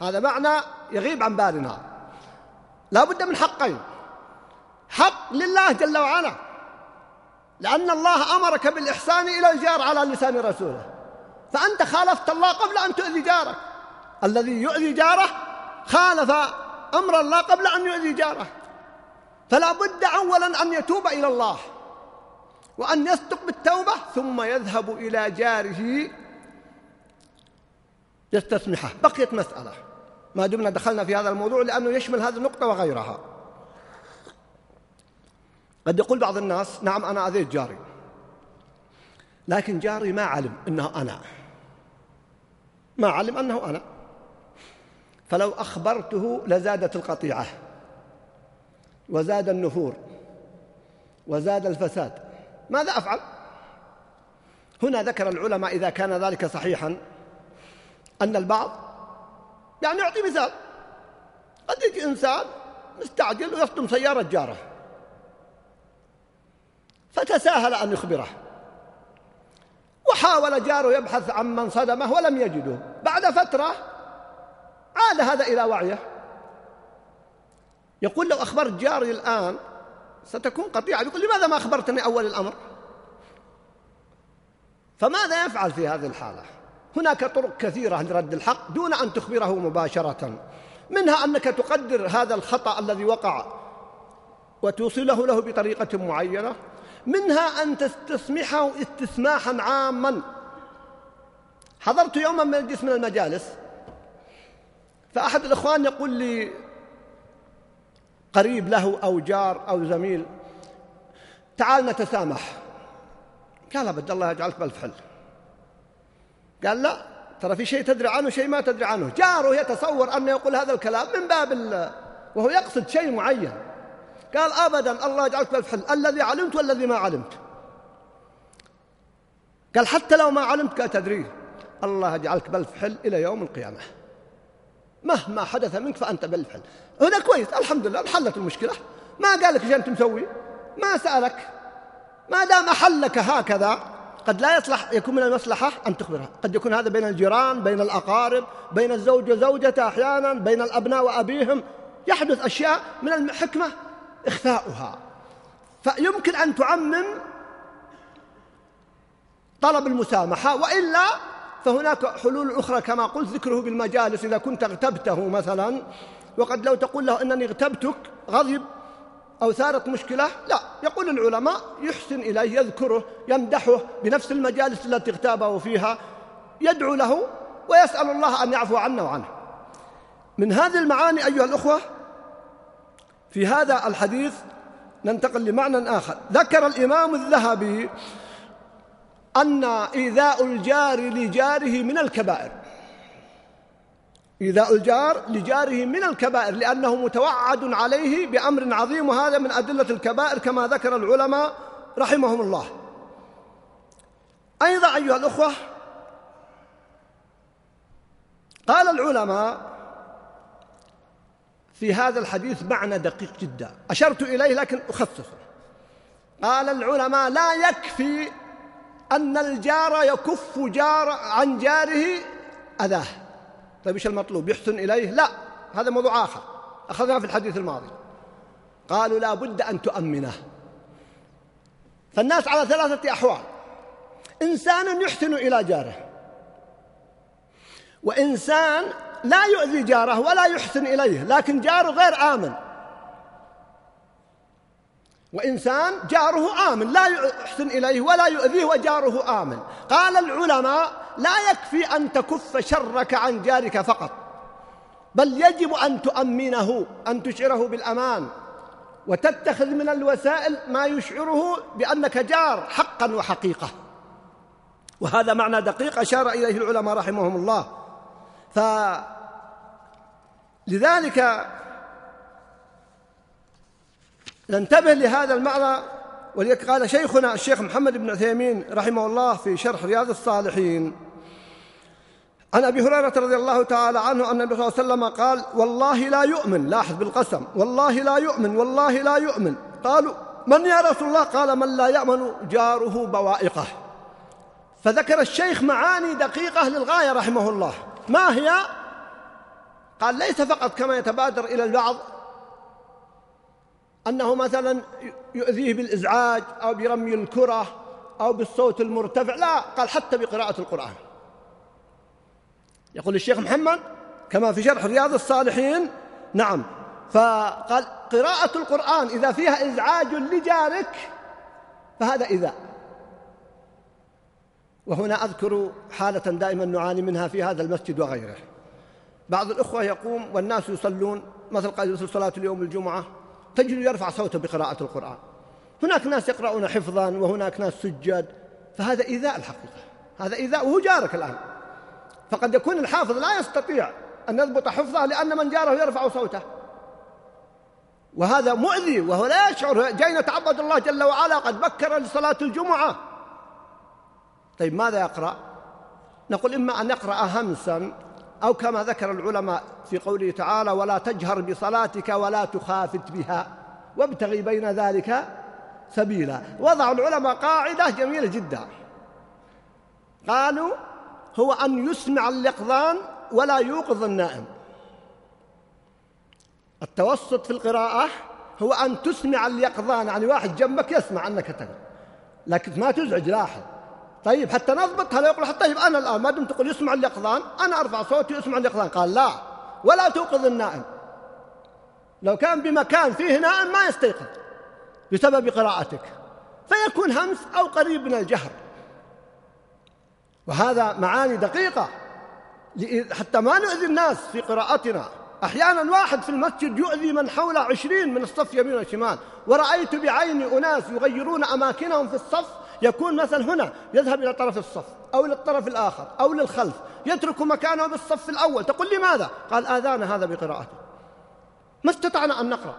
هذا معنى يغيب عن بالنا. لا بد من حقين، حق لله جل وعلا، لأن الله أمرك بالإحسان إلى الجار على لسان رسوله، فأنت خالفت الله قبل أن تؤذي جارك. الذي يؤذي جاره خالف أمر الله قبل أن يؤذي جاره. فلا بد أولا أن يتوب إلى الله وأن يصدق بالتوبة، ثم يذهب إلى جاره يستسمحه. بقيت مسألة ما دمنا دخلنا في هذا الموضوع، لأنه يشمل هذه النقطة وغيرها. قد يقول بعض الناس: نعم أنا أذيت جاري، لكن جاري ما علم أنه أنا، فلو أخبرته لزادت القطيعة وزاد النفور وزاد الفساد، ماذا أفعل؟ هنا ذكر العلماء إذا كان ذلك صحيحا أن البعض يعطي مثال. قد يجي إنسان مستعجل ويصدم سيارة جاره، فتساهل أن يخبره، وحاول جاره يبحث عن من صدمه ولم يجده. بعد فترة عاد هذا إلى وعيه، يقول: لو أخبرت جاري الآن ستكون قطيعة. يقول: لماذا ما أخبرتني أول الأمر؟ فماذا يفعل في هذه الحالة؟ هناك طرق كثيرة لرد الحق دون أن تخبره مباشرة، منها أنك تقدر هذا الخطأ الذي وقع وتوصله له بطريقة معينة، منها أن تستسمحه استسماحا عاما. حضرت يوما مجلس من المجالس، فأحد الإخوان يقول لي قريب له أو جار أو زميل: تعال نتسامح. قال: أبد الله يجعلك بألف حل. قال: لا، ترى في شيء تدري عنه، شيء ما تدري عنه. جاره يتصور أنه يقول هذا الكلام من باب وهو يقصد شيء معين. قال: أبدا، الله يجعلك بألف حل، الذي علمت والذي ما علمت. قال: حتى لو ما علمت؟ قال: تدريه، الله يجعلك بألف حل إلى يوم القيامة، مهما حدث منك فأنت بألف حل. هنا كويس، الحمد لله، حلت المشكلة. ما قال لك ايش أنت مسوي، ما سألك. ما دام أحلك هكذا قد لا يصلح، يكون من المصلحة أن تخبرها. قد يكون هذا بين الجيران، بين الأقارب، بين الزوج وزوجته، أحيانا بين الأبناء وأبيهم. يحدث أشياء من الحكمة إخفاؤها، فيمكن أن تعمم طلب المسامحة. وإلا فهناك حلول أخرى كما قلت، ذكره بالمجالس. إذا كنت اغتبته مثلا، وقد لو تقول له أنني اغتبتك غضب أو ثارت مشكلة، لا، يقول العلماء يحسن إليه، يذكره، يمدحه بنفس المجالس التي اغتابه فيها، يدعو له ويسأل الله أن يعفو عنه وعنه. من هذه المعاني أيها الأخوة في هذا الحديث ننتقل لمعنى آخر. ذكر الإمام الذهبي أن إيذاء الجار لجاره من الكبائر، إيذاء الجار لجاره من الكبائر، لأنه متوعد عليه بأمر عظيم، وهذا من أدلة الكبائر كما ذكر العلماء رحمهم الله. أيضا أيها الأخوة قال العلماء في هذا الحديث معنى دقيق جدا أشرت إليه لكن أخصصه. قال العلماء: لا يكفي أن الجار يكف عن جاره أذاه. طيب إيش المطلوب، يحسن إليه؟ لا، هذا موضوع آخر أخذناه في الحديث الماضي. قالوا: لا بد أن تؤمنه. فالناس على ثلاثة أحوال: إنسان يحسن إلى جاره، وإنسان لا يؤذي جاره ولا يحسن إليه لكن جاره غير آمن، وإنسان جاره آمن لا يحسن إليه ولا يؤذيه وجاره آمن. قال العلماء لا يكفي أن تكف شرك عن جارك فقط، بل يجب أن تؤمنه، أن تشعره بالأمان، وتتخذ من الوسائل ما يشعره بأنك جار حقا وحقيقة. وهذا معنى دقيق أشار إليه العلماء رحمهم الله. فلذلك ننتبه لهذا المعنى. ولذلك قال شيخنا الشيخ محمد بن عثيمين رحمه الله في شرح رياض الصالحين عن أبي هريرة رضي الله تعالى عنه أن النبي صلى الله عليه وسلم قال: والله لا يؤمن، لاحظ بالقسم، والله لا يؤمن، والله لا يؤمن. قالوا: من يا رسول الله؟ قال: من لا يأمن جاره بوائقه. فذكر الشيخ معاني دقيقة للغاية رحمه الله. ما هي؟ قال: ليس فقط كما يتبادر إلى البعض أنه مثلا يؤذيه بالإزعاج أو برمي الكرة أو بالصوت المرتفع، لا، قال حتى بقراءة القرآن. يقول الشيخ محمد كما في شرح رياض الصالحين، نعم، فقال قراءة القرآن إذا فيها إزعاج لجارك فهذا إذاء. وهنا أذكر حالة دائما نعاني منها في هذا المسجد وغيره. بعض الأخوة يقوم والناس يصلون، مثل قائد يصل صلاة اليوم الجمعة، تجد يرفع صوته بقراءة القرآن. هناك ناس يقرؤون حفظا وهناك ناس سجد، فهذا إيذاء الحقيقة، هذا إيذاء، وهو جارك الآن. فقد يكون الحافظ لا يستطيع أن يضبط حفظه لأن من جاره يرفع صوته، وهذا مؤذي وهو لا يشعر، جاي نتعبد الله جل وعلا، قد بكر لصلاة الجمعة. طيب ماذا يقرأ؟ نقول إما أن يقرأ همسا، أو كما ذكر العلماء في قوله تعالى: ولا تجهر بصلاتك ولا تخافت بها وابتغي بين ذلك سبيلا. وضع العلماء قاعدة جميلة جدا، قالوا هو أن يسمع اليقظان ولا يوقظ النائم. التوسط في القراءة هو أن تسمع اليقظان، يعني واحد جنبك يسمع أنك تقرأ لكن ما تزعج، لاحظ. طيب حتى نضبطها، لا يقول حتى طيب أنا الآن ما دم تقول يسمع اليقظان أنا أرفع صوتي ويسمع اليقظان. قال لا، ولا توقظ النائم. لو كان بمكان فيه نائم ما يستيقظ بسبب قراءتك، فيكون همس أو قريب من الجهر. وهذا معاني دقيقة حتى ما نؤذي الناس في قراءتنا. أحيانا واحد في المسجد يؤذي من حوله 20 من الصف يمين وشمال، ورأيت بعيني أناس يغيرون أماكنهم في الصف، يكون مثلا هنا يذهب إلى طرف الصف أو إلى الطرف الآخر أو للخلف، يترك مكانه بالصف الأول. تقول لماذا؟ قال آذانا هذا بقراءته، ما استطعنا أن نقرأ،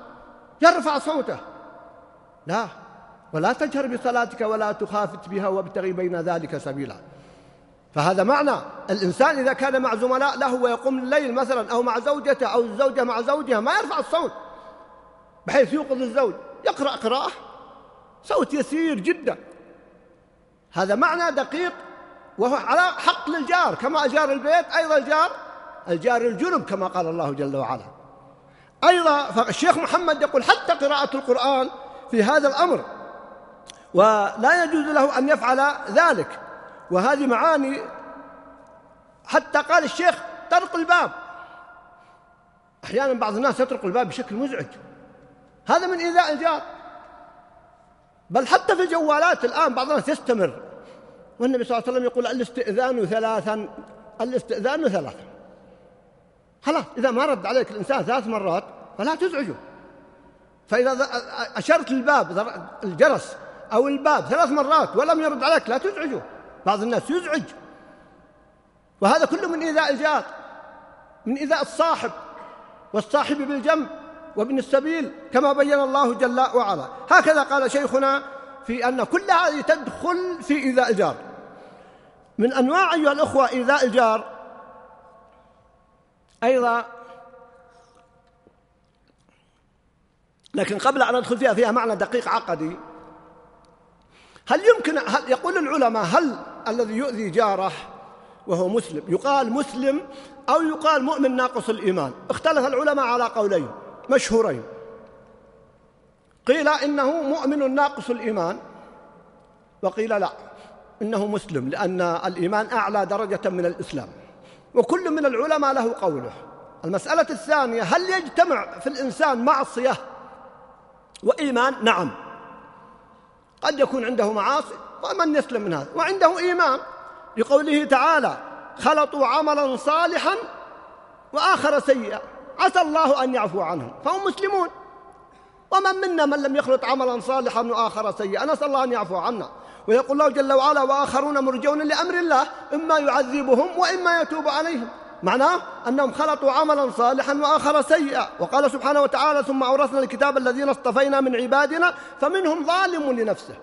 يرفع صوته. لا، ولا تجهر بصلاتك ولا تخافت بها وابتغي بين ذلك سبيلا. فهذا معنى. الإنسان إذا كان مع زملاء له ويقوم الليل مثلا، أو مع زوجته، أو الزوجة مع زوجها، ما يرفع الصوت بحيث يوقظ الزوج، يقرأ قراءة صوت يسير جدا. هذا معنى دقيق، وهو على حق للجار، كما جار البيت أيضا الجار الجنب كما قال الله جل وعلا أيضا. فالشيخ محمد يقول حتى قراءة القرآن في هذا الأمر، ولا يجوز له أن يفعل ذلك. وهذه معاني. حتى قال الشيخ طرق الباب، أحيانا بعض الناس يطرق الباب بشكل مزعج، هذا من إيذاء الجار. بل حتى في الجوالات الآن بعض الناس يستمر، والنبي صلى الله عليه وسلم يقول الاستئذان ثلاثا، الاستئذان ثلاثا. خلاص، إذا ما رد عليك الإنسان 3 مرات فلا تزعجه. فإذا أشرت الباب الجرس أو الباب 3 مرات ولم يرد عليك لا تزعجه. بعض الناس يزعج، وهذا كله من إيذاء الجار، من إيذاء الصاحب، والصاحب بالجنب وابن السبيل كما بين الله جل وعلا. هكذا قال شيخنا في أن كل هذه تدخل في إيذاء الجار. من أنواع أيها الأخوة إيذاء الجار أيضا، لكن قبل أن أدخل فيها معنى دقيق عقدي. هل يقول العلماء هل الذي يؤذي جاره وهو مسلم يقال مسلم أو يقال مؤمن ناقص الإيمان؟ اختلف العلماء على قولين مشهورين. قيل إنه مؤمن ناقص الإيمان، وقيل لا، إنه مسلم، لأن الإيمان أعلى درجة من الإسلام. وكل من العلماء له قوله. المسألة الثانية، هل يجتمع في الإنسان معصية وإيمان؟ نعم، قد يكون عنده معاصي فمن يسلم من هذا؟ وعنده إيمان لقوله تعالى خلطوا عملا صالحا وآخر سيئا عسى الله أن يعفو عنهم، فهم مسلمون. ومن منا من لم يخلط عملا صالحا وآخر سيئا، نسأل الله أن يعفو عنا. ويقول الله جل وعلا وآخرون مرجون لأمر الله إما يعذبهم وإما يتوب عليهم، معناه أنهم خلطوا عملا صالحا وآخر سيئا. وقال سبحانه وتعالى ثم أورثنا الكتاب الذين اصطفينا من عبادنا فمنهم ظالم لنفسه،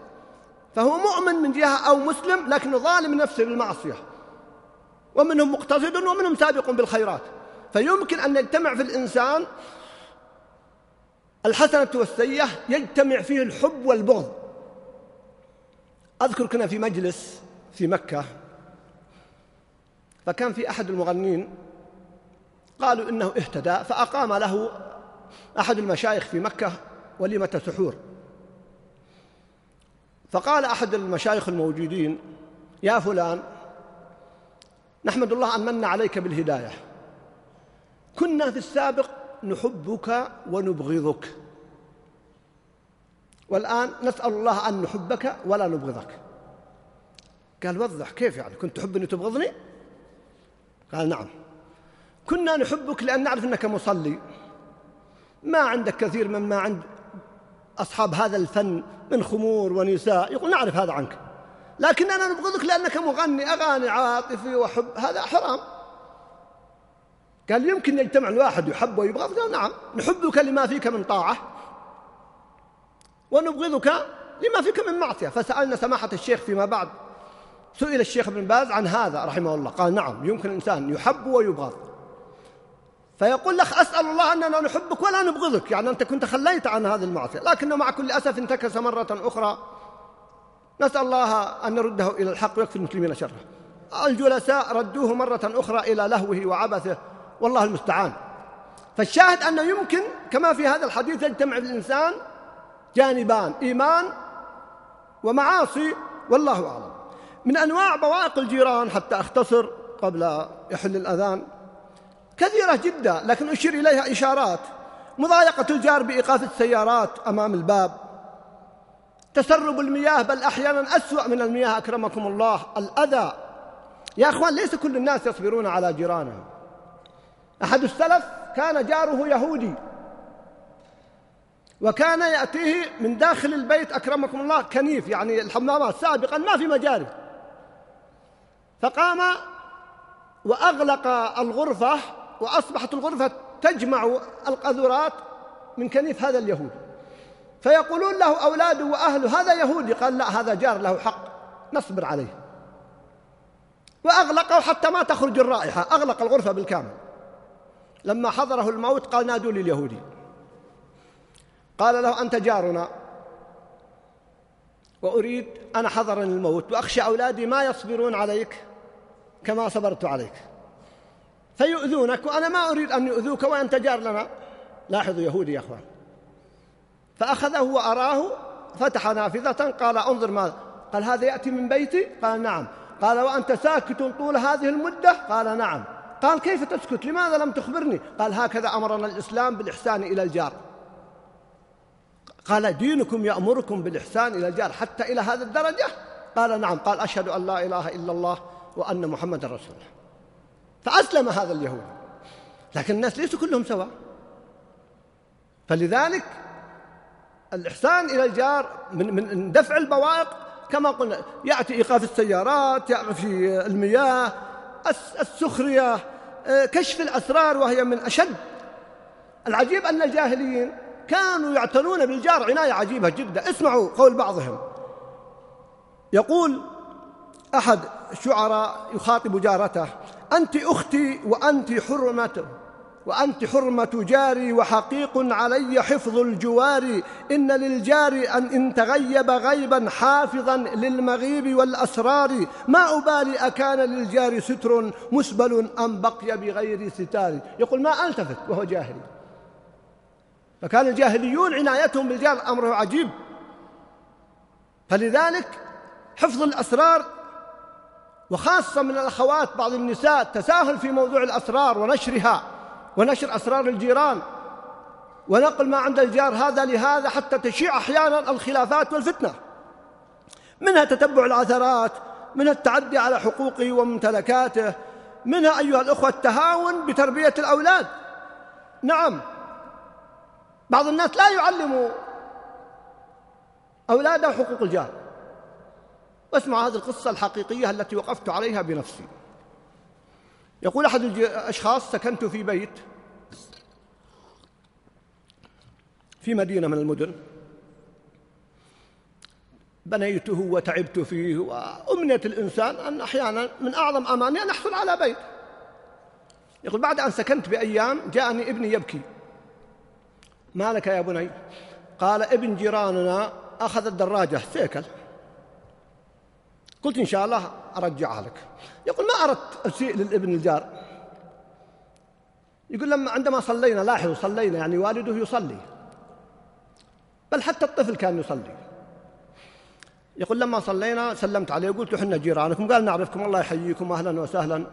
فهو مؤمن من جهة أو مسلم لكنه ظالم نفسه بالمعصية، ومنهم مقتصد ومنهم سابق بالخيرات. فيمكن أن يجتمع في الإنسان الحسنة والسيئة، يجتمع فيه الحب والبغض. أذكر كنا في مجلس في مكة، فكان في أحد المغنين قالوا إنه اهتدى، فأقام له أحد المشايخ في مكة وليمة سحور. فقال أحد المشايخ الموجودين يا فلان نحمد الله أن من عليك بالهداية، كنا في السابق نحبك ونبغضك، والآن نسأل الله أن نحبك ولا نبغضك. قال وضح كيف يعني، كنت تحبني تبغضني؟ قال نعم، كنا نحبك لأن نعرف أنك مصلي، ما عندك كثير مما عند أصحاب هذا الفن من خمور ونساء، يقول نعرف هذا عنك، لكن أنا نبغضك لأنك مغني أغاني عاطفي وحب، هذا حرام. قال يمكن يجتمع الواحد يحب ويبغض؟ قال نعم، نحبك لما فيك من طاعة ونبغضك لما فيك من معصية. فسألنا سماحة الشيخ فيما بعد، سئل الشيخ ابن باز عن هذا رحمه الله، قال نعم يمكن الإنسان يحب ويبغض. فيقول لك أسأل الله أننا نحبك ولا نبغضك، يعني أنت كنت خليت عن هذه المعصية، لكنه مع كل أسف انتكس مرة أخرى، نسأل الله أن نرده إلى الحق ويكفي المسلمين شره. الجلساء ردوه مرة أخرى إلى لهوه وعبثه، والله المستعان. فالشاهد أنه يمكن كما في هذا الحديث يجتمع الإنسان جانبان، إيمان ومعاصي، والله أعلم. من أنواع بوائق الجيران حتى أختصر قبل يحل الأذان كثيرة جدا، لكن أشير إليها إشارات: مضايقة الجار بإيقاف السيارات أمام الباب، تسرب المياه بل أحيانا أسوأ من المياه أكرمكم الله، الأذى. يا أخوان ليس كل الناس يصبرون على جيرانهم. أحد السلف كان جاره يهودي، وكان يأتيه من داخل البيت أكرمكم الله كنيف، يعني الحمامات سابقا ما في مجاري، فقام وأغلق الغرفة وأصبحت الغرفة تجمع القذورات من كنيف هذا اليهود. فيقولون له أولاده وأهله هذا يهودي، قال لا هذا جار له حق نصبر عليه. وأغلقه حتى ما تخرج الرائحة، أغلق الغرفة بالكامل. لما حضره الموت قال نادوا لي اليهودي، قال له أنت جارنا وأريد أنا حضرني الموت وأخشى أولادي ما يصبرون عليك كما صبرت عليك فيؤذونك، وأنا ما أريد أن يؤذوك وأنت جار لنا. لاحظوا يهودي يا أخوان. فأخذه وأراه، فتح نافذة، قال انظر ماذا؟ قال هذا يأتي من بيتي؟ قال نعم. قال وأنت ساكت طول هذه المدة؟ قال نعم. قال كيف تسكت؟ لماذا لم تخبرني؟ قال هكذا أمرنا الإسلام بالإحسان إلى الجار. قال دينكم يأمركم بالإحسان إلى الجار حتى إلى هذه الدرجة؟ قال نعم. قال أشهد أن لا إله إلا الله وأن محمد رسول الله. فأسلم هذا اليهودي. لكن الناس ليسوا كلهم سواء، فلذلك الإحسان إلى الجار من دفع البوائق كما قلنا، يأتي إيقاف السيارات، يأتي المياه، السخرية، كشف الأسرار، وهي من أشد. العجيب أن الجاهليين كانوا يعتنون بالجار عناية عجيبة جدا. اسمعوا قول بعضهم، يقول أحد الشعراء يخاطب جارته: أنت أختي وأنت حرمته وأنت حرمة جاري وحقيق علي حفظ الجوار، إن للجار أن تغيب غيبا حافظا للمغيب والأسرار، ما أبالي أكان للجار ستر مسبل أم بقي بغير ستار. يقول ما ألتفت وهو جاهلي. فكان الجاهليون عنايتهم بالجار أمره عجيب. فلذلك حفظ الأسرار، وخاصة من الأخوات بعض النساء تساهل في موضوع الأسرار ونشرها ونشر أسرار الجيران ونقل ما عند الجار هذا لهذا، حتى تشيع أحيانا الخلافات والفتنة. منها تتبع العثرات، منها التعدي على حقوقه وممتلكاته، منها أيها الأخوة التهاون بتربية الأولاد. نعم، بعض الناس لا يعلم أولاده حقوق الجار. واسمعوا هذه القصة الحقيقية التي وقفت عليها بنفسي. يقول أحد الأشخاص: سكنت في بيت في مدينة من المدن، بنيته وتعبت فيه، وأمنية الإنسان أن أحيانا من أعظم أماني أن أحصل على بيت. يقول: بعد أن سكنت بأيام جاءني ابني يبكي. ما لك يا بني؟ قال: ابن جيراننا أخذ الدراجة سيكل. قلت: إن شاء الله أرجعها لك. يقول: ما أردت أسيء للابن الجار. يقول: عندما صلينا، لاحظوا صلينا، يعني والده يصلي، بل حتى الطفل كان يصلي. يقول: لما صلينا سلمت عليه وقلت له: حنا جيرانكم. قال: نعرفكم، الله يحييكم، أهلا وسهلا.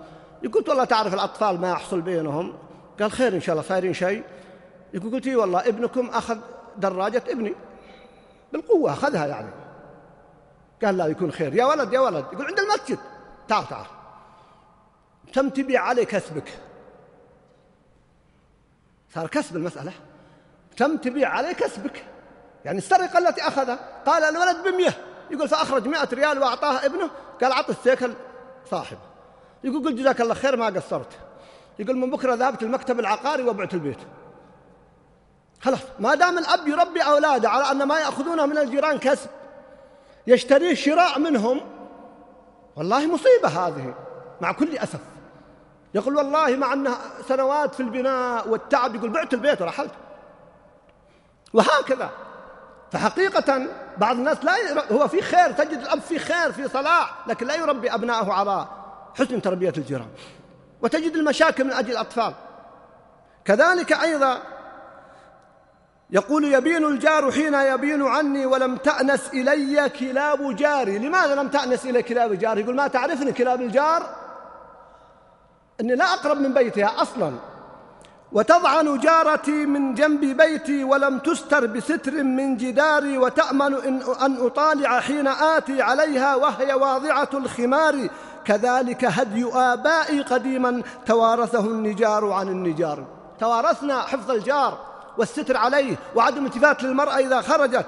قلت: والله تعرف الأطفال ما يحصل بينهم. قال: خير إن شاء الله، صايرين شيء؟ يقول: قلت: والله ابنكم أخذ دراجة ابني بالقوة، أخذها يعني. قال: لا يكون خير يا ولد يا ولد. يقول: عند المسجد، تعال تعال، تم تبيع عليه كسبك. صار كسب المسألة، تم تبيع عليه كسبك، يعني السرقة التي أخذها. قال: الولد ب100. يقول: فأخرج 100 ريال وأعطاها ابنه. قال: عط السيكل صاحبه. يقول: قلت: جزاك الله خير، ما قصرت. يقول: من بكرة ذهبت المكتب العقاري وبعت البيت. خلاص، ما دام الأب يربي أولاده على أن ما يأخذونه من الجيران كسب يشتريه شراء منهم، والله مصيبة هذه مع كل أسف. يقول: والله مع أنها سنوات في البناء والتعب، يقول: بعت البيت ورحلت. وهكذا. فحقيقة بعض الناس لا هو في خير، تجد الأب في خير في صلاح، لكن لا يربي أبنائه على حسن تربية الجيران، وتجد المشاكل من أجل الأطفال. كذلك أيضا يقول: يبين الجار حين يبين عني، ولم تأنس إلي كلاب جاري. لماذا لم تأنس إلي كلاب جاري؟ يقول: ما تعرفني كلاب الجار، أني لا أقرب من بيتها أصلا. وتضعن جارتي من جنب بيتي، ولم تستر بستر من جداري، وتأمل أن أطالع حين آتي عليها وهي واضعة الخمار. كذلك هدي آبائي قديما، توارثه النجار عن النجار. توارثنا حفظ الجار والستر عليه وعدم الالتفات للمرأة إذا خرجت.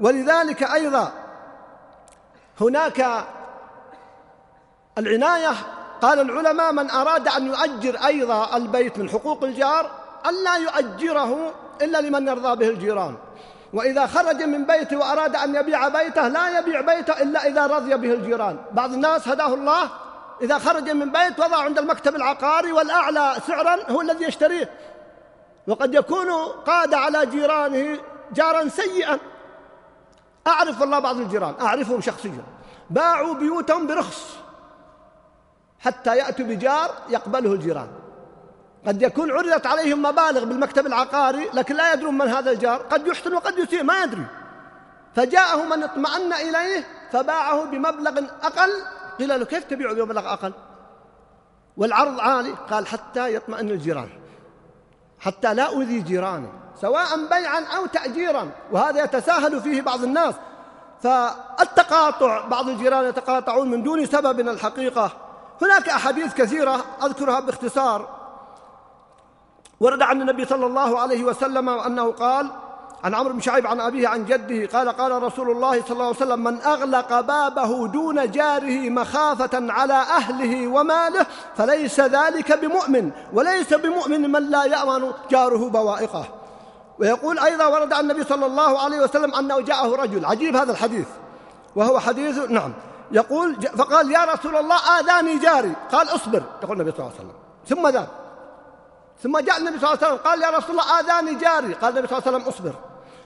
ولذلك أيضا هناك العناية. قال العلماء: من أراد أن يؤجر أيضا البيت من حقوق الجار ألا يؤجره إلا لمن يرضى به الجيران. وإذا خرج من بيته وأراد أن يبيع بيته لا يبيع بيته إلا إذا رضي به الجيران. بعض الناس هداه الله إذا خرج من بيت وضع عند المكتب العقاري، والأعلى سعرا هو الذي يشتريه، وقد يكون قاد على جيرانه جارا سيئا. أعرف والله بعض الجيران، أعرفهم شخصيا، باعوا بيوتهم برخص حتى يأتوا بجار يقبله الجيران. قد يكون عرضت عليهم مبالغ بالمكتب العقاري، لكن لا يدرون من هذا الجار، قد يحسن وقد يسيء، ما يدري. فجاءه من اطمأن إليه فباعه بمبلغ أقل. قيل له: كيف تبيعه بمبلغ أقل والعرض عالي؟ قال: حتى يطمئن الجيران، حتى لا أذي جيراني، سواء بيعا أو تأجيرا. وهذا يتساهل فيه بعض الناس. فالتقاطع، بعض الجيران يتقاطعون من دون سبب. الحقيقة هناك أحاديث كثيرة أذكرها باختصار. ورد عن النبي صلى الله عليه وسلم أنه قال عن عمرو بن شعيب عن أبيه عن جده قال: قال رسول الله صلى الله عليه وسلم: من أغلق بابه دون جاره مخافة على أهله وماله فليس ذلك بمؤمن، وليس بمؤمن من لا يأمن جاره بوائقه. ويقول أيضا ورد عن النبي صلى الله عليه وسلم أنه جاءه رجل، عجيب هذا الحديث، وهو حديث نعم، يقول فقال: يا رسول الله آذاني جاري. قال: اصبر. يقول النبي صلى الله عليه وسلم ثم ذا ثم جاء النبي صلى الله عليه وسلم قال: يا رسول الله آذاني جاري. قال النبي صلى الله عليه وسلم: اصبر.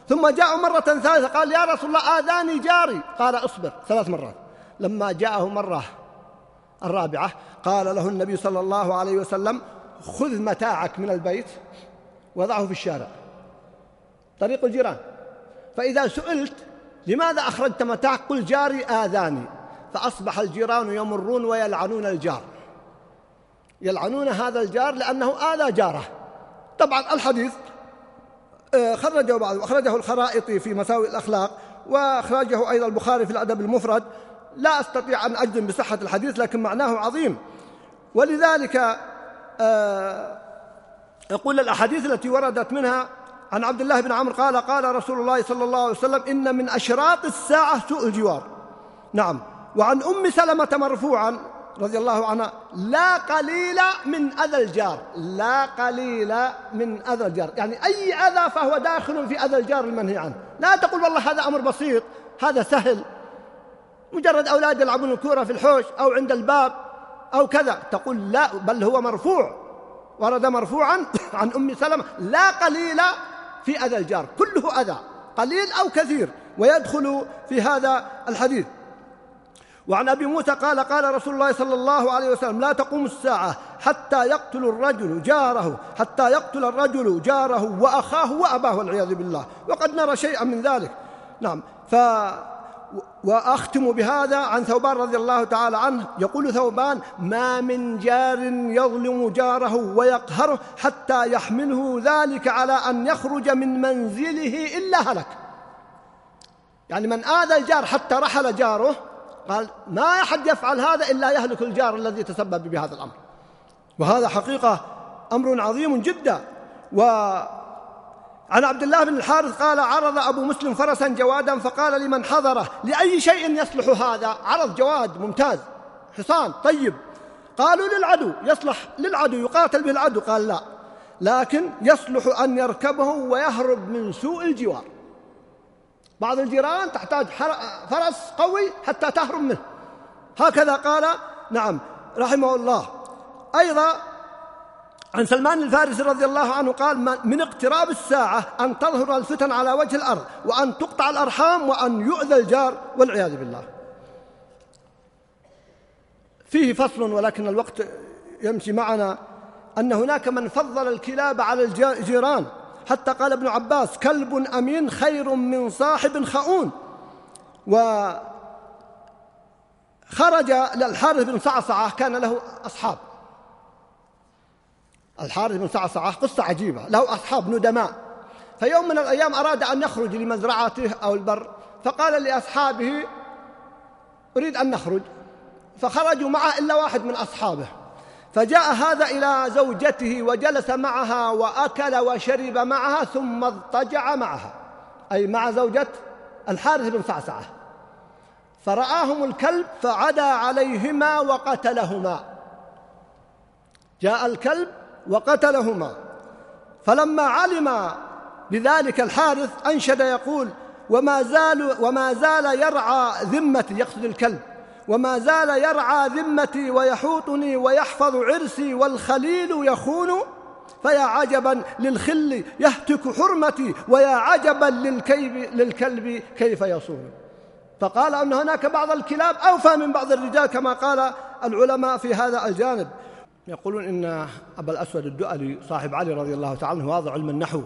ثم جاء مرة ثالثة قال: يا رسول الله آذاني جاري. قال: اصبر. 3 مرات. لما جاءه مرة الرابعة قال له النبي صلى الله عليه وسلم: خذ متاعك من البيت وضعه في الشارع طريق الجيران، فإذا سئلت لماذا أخرجت متاعك قل: جاري آذاني. فأصبح الجيران يمرون ويلعنون الجار، يلعنون هذا الجار لأنه آذى جاره. طبعا الحديث خرجه الخرائطي في مساوئ الأخلاق، وأخرجه أيضا البخاري في الأدب المفرد. لا أستطيع أن أجزم بصحة الحديث لكن معناه عظيم. ولذلك يقول الأحاديث التي وردت منها عن عبد الله بن عمرو قال قال رسول الله صلى الله عليه وسلم إن من أشراط الساعة سوء الجوار. نعم. وعن أم سلمة مرفوعا رضي الله عنها لا قليل من أذى الجار، لا قليل من أذى الجار، يعني أي أذى فهو داخل في أذى الجار المنهي عنه. لا تقول والله هذا أمر بسيط، هذا سهل، مجرد أولاد يلعبون الكورة في الحوش أو عند الباب أو كذا، تقول لا، بل هو مرفوع، ورد مرفوعا عن أم سلمة لا قليل في أذى الجار، كله أذى قليل أو كثير ويدخل في هذا الحديث. وعن أبي موسى قال قال رسول الله صلى الله عليه وسلم لا تقوم الساعة حتى يقتل الرجل جاره وأخاه وأباه والعياذ بالله، وقد نرى شيئا من ذلك. نعم. وأختم بهذا عن ثوبان رضي الله تعالى عنه، يقول ثوبان ما من جار يظلم جاره ويقهره حتى يحمله ذلك على أن يخرج من منزله إلا هلك. يعني من آذى الجار حتى رحل جاره، قال ما أحد يفعل هذا إلا يهلك الجار الذي تسبب بهذا الأمر، وهذا حقيقة أمر عظيم جدا. وعن عبد الله بن الحارث قال عرض أبو مسلم فرسا جوادا فقال لمن حضره لأي شيء يصلح هذا؟ عرض جواد ممتاز، حصان طيب. قالوا للعدو، يصلح للعدو يقاتل به العدو، قال لا، لكن يصلح أن يركبه ويهرب من سوء الجوار. بعض الجيران تحتاج فرس قوي حتى تهرب منه، هكذا قال. نعم رحمه الله. أيضا عن سلمان الفارسي رضي الله عنه قال من اقتراب الساعة أن تظهر الفتن على وجه الأرض، وأن تقطع الأرحام، وأن يؤذى الجار والعياذ بالله. فيه فصل ولكن الوقت يمشي معنا، أن هناك من فضل الكلاب على الجيران، حتى قال ابن عباس كلب أمين خير من صاحب خؤون. وخرج للحارث بن صعصعة، كان له أصحاب، الحارث بن صعصعة قصة عجيبة، له أصحاب ندماء. فيوم من الأيام أراد أن يخرج لمزرعته أو البر، فقال لأصحابه أريد أن نخرج، فخرجوا معه إلا واحد من أصحابه. فجاء هذا إلى زوجته وجلس معها وأكل وشرب معها، ثم اضطجع معها، أي مع زوجة الحارث بن صعصعة. فرآهم الكلب فعدا عليهما وقتلهما، جاء الكلب وقتلهما. فلما علم بذلك الحارث أنشد يقول وما زال يرعى ذمتي، يقصد الكلب، وما زال يرعى ذمتي ويحوطني ويحفظ عرسي، والخليل يخون، فيا عجبا للخل يهتك حرمتي، ويا عجبا للكلب كيف يصون. فقال أن هناك بعض الكلاب أوفى من بعض الرجال، كما قال العلماء في هذا الجانب. يقولون إن أبا الأسود الدؤلي صاحب علي رضي الله تعالى عنه واضع علم النحو،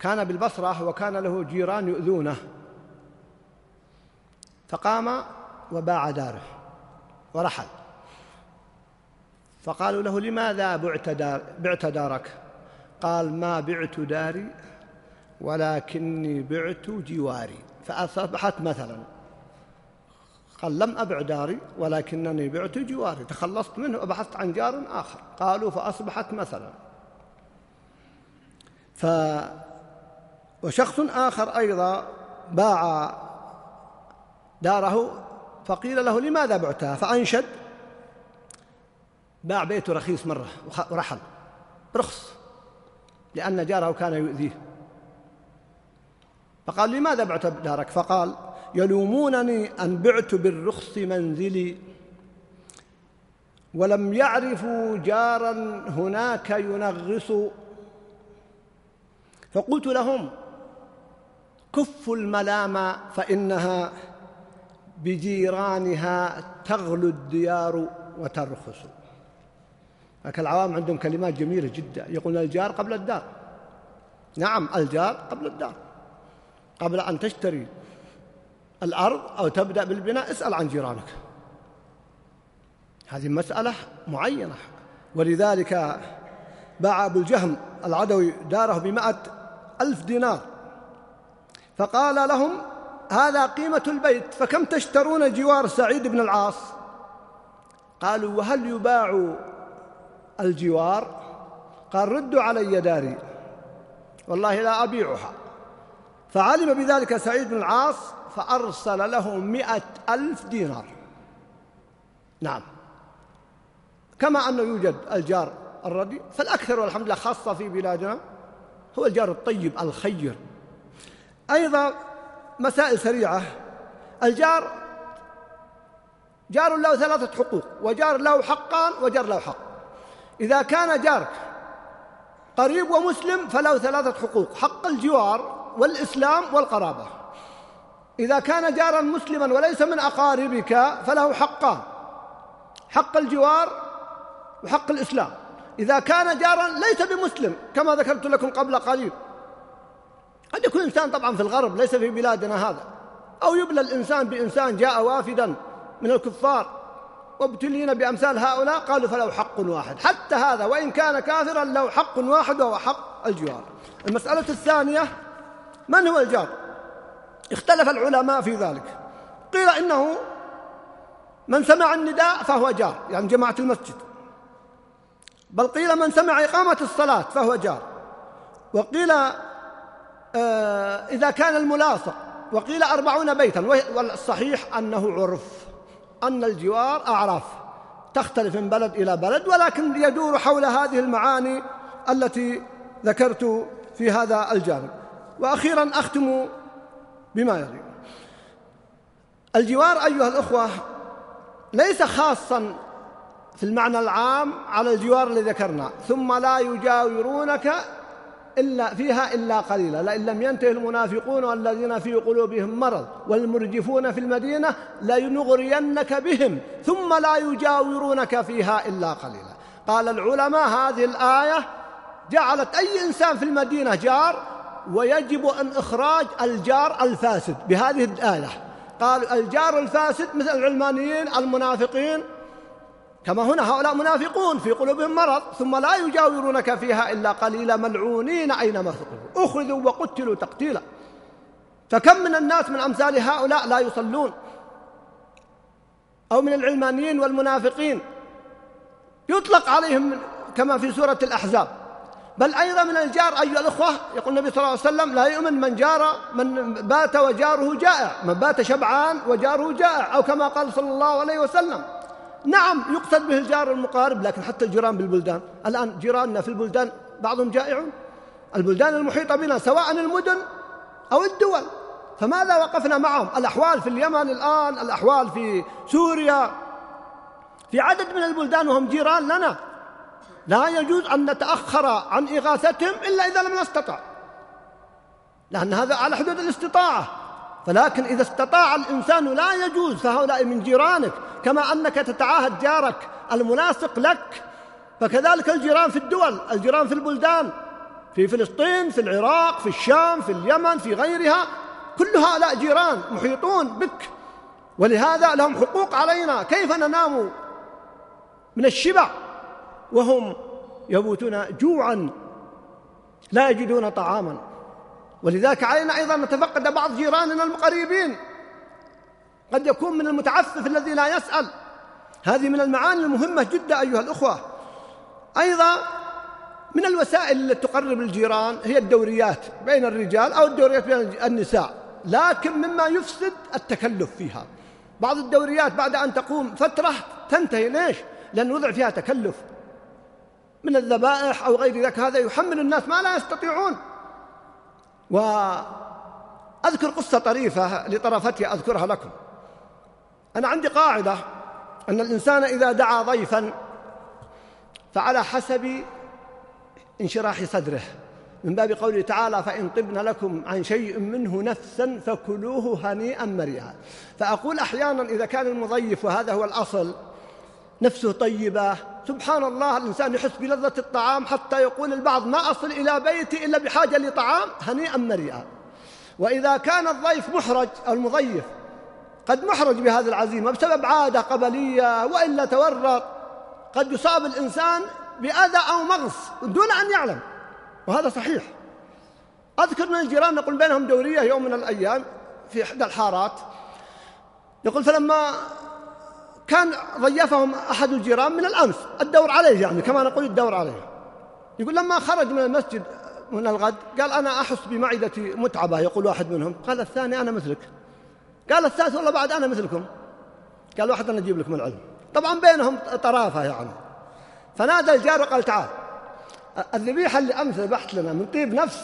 كان بالبصرة وكان له جيران يؤذونه، فقام وباع داره ورحل. فقالوا له لماذا بعت دارك؟ قال ما بعت داري ولكني بعت جواري، فأصبحت مثلا. قال لم أبع داري ولكنني بعت جواري، تخلصت منه وبحثت عن جار آخر. قالوا فأصبحت مثلا. وشخص آخر أيضا باع داره، فقيل له لماذا بعتها؟ فأنشد باع بيته رخيص مرة ورحل برخص، لأن جاره كان يؤذيه. فقال لماذا بعت دارك؟ فقال يلومونني أن بعت بالرخص منزلي، ولم يعرفوا جارا هناك ينغص، فقلت لهم كفوا الملام فإنها بجيرانها تغلو الديار وترخص. العوام عندهم كلمات جميلة جدا، يقول الجار قبل الدار. نعم، الجار قبل الدار، قبل أن تشتري الأرض أو تبدأ بالبناء اسأل عن جيرانك، هذه مسألة معينة. ولذلك باع أبو الجهم العدوي داره ب100,000 دينار، فقال لهم: هذا قيمة البيت، فكم تشترون جوار سعيد بن العاص؟ قالوا: وهل يباع الجوار؟ قال: ردوا علي داري، والله لا أبيعها. فعلم بذلك سعيد بن العاص فأرسل له 100,000 دينار. نعم، كما أنه يوجد الجار الردي، فالأكثر والحمد لله خاصة في بلادنا هو الجار الطيب الخير. أيضا مسائل سريعة: الجار جار له 3 حقوق، وجار له حقان، وجار له حق. إذا كان جارك قريب ومسلم فله 3 حقوق: حق الجوار والإسلام والقرابة. إذا كان جارا مسلما وليس من أقاربك فله حقان: حق الجوار وحق الإسلام. إذا كان جارا ليس بمسلم كما ذكرت لكم قبل قليل، قد يكون إنسان طبعا في الغرب ليس في بلادنا هذا، أو يبلى الإنسان بإنسان جاء وافدا من الكفار وابتلينا بأمثال هؤلاء، قالوا: فله حق واحد. حتى هذا وإن كان كافرا له حق واحد وهو حق الجوار. المسألة الثانية: من هو الجار؟ اختلف العلماء في ذلك. قيل إنه من سمع النداء فهو جار، يعني جماعة المسجد. بل قيل من سمع إقامة الصلاة فهو جار، وقيل إذا كان الملاصق، وقيل 40 بيتا. والصحيح أنه عرف أن الجوار أعراف تختلف من بلد إلى بلد، ولكن يدور حول هذه المعاني التي ذكرت في هذا الجانب. وأخيرا أختم بما يلي: الجوار أيها الأخوة ليس خاصا في المعنى العام على الجوار الذي ذكرنا، ثم لا يجاورونك إلا فيها إلا قليلا، لئن لم ينتهي المنافقون والذين في قلوبهم مرض والمرجفون في المدينة لينغرينك بهم ثم لا يجاورونك فيها إلا قليلا. قال العلماء: هذه الآية جعلت أي إنسان في المدينة جار، ويجب أن إخراج الجار الفاسد بهذه الآية. قال الجار الفاسد مثل العلمانيين المنافقين، كما هنا هؤلاء منافقون في قلوبهم مرض، ثم لا يجاورونك فيها إلا قليلا، ملعونين أينما ثقفوا، أخذوا وقتلوا تقتيلا. فكم من الناس من أمثال هؤلاء لا يصلون، أو من العلمانيين والمنافقين يطلق عليهم كما في سورة الأحزاب. بل أيضا من الجار أيها الأخوة، يقول النبي صلى الله عليه وسلم: لا يؤمن من بات وجاره جائع، من بات شبعان وجاره جائع، أو كما قال صلى الله عليه وسلم. نعم، يقتل به الجار المقارب، لكن حتى الجيران بالبلدان، الآن جيراننا في البلدان بعضهم جائعون، البلدان المحيطة بنا سواء المدن أو الدول، فماذا وقفنا معهم؟ الأحوال في اليمن الآن، الأحوال في سوريا، في عدد من البلدان وهم جيران لنا. لا يجوز أن نتأخر عن إغاثتهم إلا إذا لم نستطع، لأن هذا على حدود الاستطاعة. فلكن إذا استطاع الإنسان لا يجوز، فهؤلاء من جيرانك، كما أنك تتعاهد جارك المناسق لك، فكذلك الجيران في الدول، الجيران في البلدان، في فلسطين، في العراق، في الشام، في اليمن، في غيرها، كل هؤلاء جيران محيطون بك، ولهذا لهم حقوق علينا. كيف ننام من الشبع وهم يموتون جوعا لا يجدون طعاما؟ ولذلك علينا أيضا نتفقد بعض جيراننا المقربين، قد يكون من المتعفف الذي لا يسأل. هذه من المعاني المهمة جدا أيها الأخوة. أيضا من الوسائل التي تقرب الجيران هي الدوريات بين الرجال أو الدوريات بين النساء، لكن مما يفسد التكلف فيها. بعض الدوريات بعد أن تقوم فترة تنتهي، ليش؟ لأن وضع فيها تكلف من الذبائح أو غير ذلك، هذا يحمل الناس ما لا يستطيعون. وأذكر قصة طريفة لطرفتي أذكرها لكم. أنا عندي قاعدة أن الإنسان إذا دعا ضيفا فعلى حسب انشراح صدره، من باب قوله تعالى: فإن طبن لكم عن شيء منه نفسا فكلوه هنيئا مريئا. فأقول أحيانا إذا كان المضيف، وهذا هو الأصل، نفسه طيبة، سبحان الله الإنسان يحس بلذة الطعام، حتى يقول البعض: ما أصل إلى بيتي إلا بحاجة لطعام، هنيئا مريئا. وإذا كان الضيف محرج، أو المضيف قد محرج بهذه العزيمة بسبب عادة قبلية وإلا تورط، قد يصاب الإنسان بأذى أو مغص دون أن يعلم، وهذا صحيح. أذكر من الجيران نقول بينهم دورية يوم من الأيام في إحدى الحارات، يقول فلما كان ضيفهم أحد الجيران من الأمس الدور عليه، يعني كما نقول الدور عليه، يقول لما خرج من المسجد من الغد قال أنا أحس بمعدتي متعبة، يقول واحد منهم، قال الثاني أنا مثلك، قال الثالث والله بعد أنا مثلكم، قال واحد أنا أجيب لكم العلم، طبعا بينهم طرافة يعني. فنادى الجار وقال تعال الذبيحة اللي أمس ذبحت لنا من طيب نفس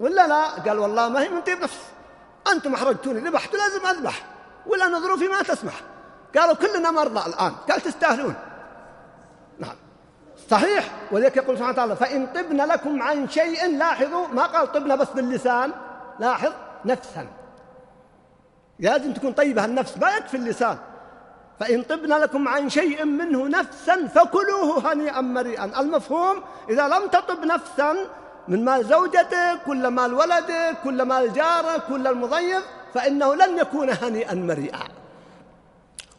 ولا لا؟ قال والله ما هي من طيب نفس، أنتم أحرجتوني، ذبحت لازم أذبح ولا ظروفي ما تسمح، قالوا كلنا مرضى الآن، قال تستاهلون. نعم صحيح، ولذلك يقول سبحانه وتعالى فإن طبن لكم عن شيء، لاحظوا ما قال طبنا بس باللسان، لاحظ نفسا، لازم تكون طيبة النفس ما يكفي اللسان، فإن طبنا لكم عن شيء منه نفسا فكلوه هنيئا مريئا. المفهوم إذا لم تطب نفسا من مال زوجتك ولا مال ولدك ولا مال جارك ولا المضيف فإنه لن يكون هنيئا مريئا.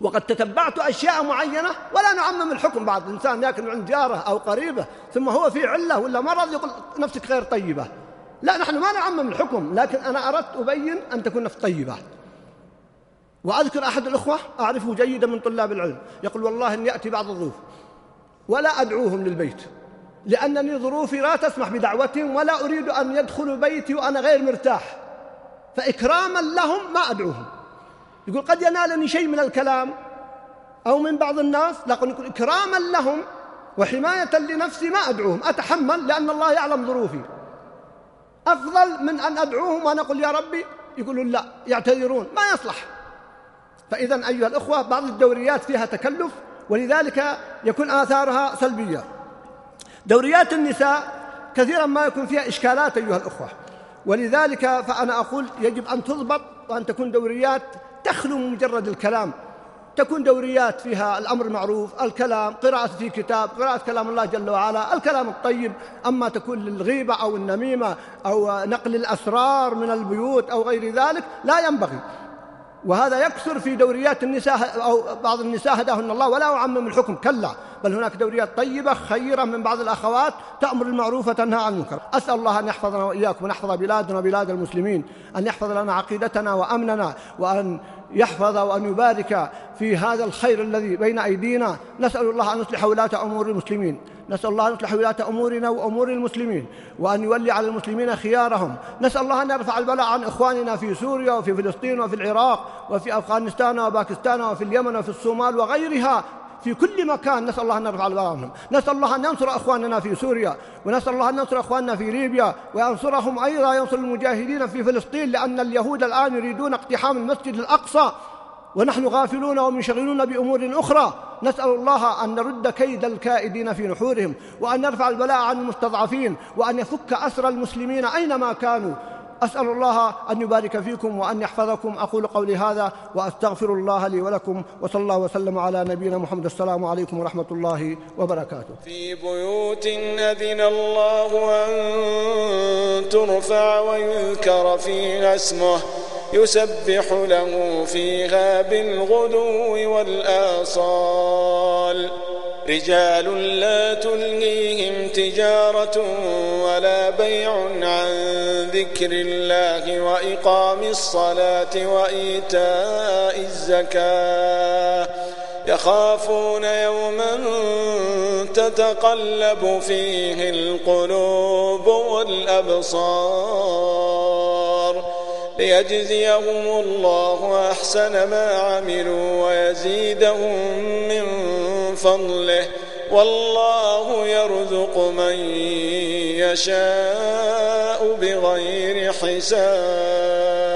وقد تتبعت أشياء معينة، ولا نعمم الحكم، بعض الإنسان يأكل عند جاره أو قريبه ثم هو في علة ولا مرض يقول نفسك غير طيبة، لا نحن ما نعمم الحكم، لكن أنا أردت أبين أن تكون نفس طيبة. وأذكر أحد الأخوة أعرفه جيدا من طلاب العلم يقول والله أن يأتي بعض الضيوف ولا أدعوهم للبيت لأنني ظروفي لا تسمح بدعوتهم ولا أريد أن يدخلوا بيتي وأنا غير مرتاح، فإكراما لهم ما أدعوهم. يقول قد ينالني شيء من الكلام أو من بعض الناس، لكن يقول إكراما لهم وحماية لنفسي ما أدعوهم، أتحمل لأن الله يعلم ظروفي، أفضل من أن أدعوهم وأنا أقول يا ربي، يقولون لا يعتذرون ما يصلح. فإذا أيها الأخوة بعض الدوريات فيها تكلف ولذلك يكون آثارها سلبية. دوريات النساء كثيرا ما يكون فيها إشكالات أيها الأخوة، ولذلك فأنا أقول يجب أن تضبط وأن تكون دوريات تخلو من مجرد الكلام، تكون دوريات فيها الأمر معروف، الكلام، قراءة في كتاب، قراءة كلام الله جل وعلا، الكلام الطيب. أما تكون للغيبة أو النميمة أو نقل الأسرار من البيوت أو غير ذلك لا ينبغي، وهذا يكثر في دوريات النساء أو بعض النساء هداهن الله، ولا أعمم الحكم كلا، بل هناك دوريات طيبة خيرة من بعض الأخوات تأمر بالمعروف وتنهى عن المنكر. أسأل الله أن يحفظنا وإياكم، أن يحفظ بلادنا وبلاد المسلمين، أن يحفظ لنا عقيدتنا وأمننا، وأن يحفظ وأن يبارك في هذا الخير الذي بين أيدينا. نسأل الله أن يصلح ولاة أمور المسلمين، نسأل الله أن يصلح ولاة أمورنا وأمور المسلمين، وأن يولي على المسلمين خيارهم. نسأل الله أن يرفع البلاء عن إخواننا في سوريا وفي فلسطين وفي العراق وفي أفغانستان وباكستان وفي اليمن وفي الصومال وغيرها، في كل مكان نسأل الله أن نرفع البلاء عنهم. نسأل الله أن ينصر إخواننا في سوريا، ونسأل الله أن ينصر إخواننا في ليبيا، وينصرهم أيضا، ينصر المجاهدين في فلسطين، لأن اليهود الآن يريدون اقتحام المسجد الأقصى ونحن غافلون ومنشغلون بأمور أخرى. نسأل الله أن نرد كيد الكائدين في نحورهم، وأن يرفع البلاء عن المستضعفين، وأن يفك أسر المسلمين أينما كانوا. أسأل الله أن يبارك فيكم وأن يحفظكم. أقول قولي هذا وأستغفر الله لي ولكم، وصلى الله وسلم على نبينا محمد. السلام عليكم ورحمة الله وبركاته. في بيوت أذن الله أن ترفع ويذكر فيها اسمه، يسبح له فيها بالغدو والآصال، رجال لا تلهيهم تجارة ولا بيع عن ذكر الله وإقام الصلاة وإيتاء الزكاة، يخافون يوما تتقلب فيه القلوب والأبصار، ليجزيهم الله أحسن ما عملوا ويزيدهم من فضله، والله يرزق من يشاء بغير حساب.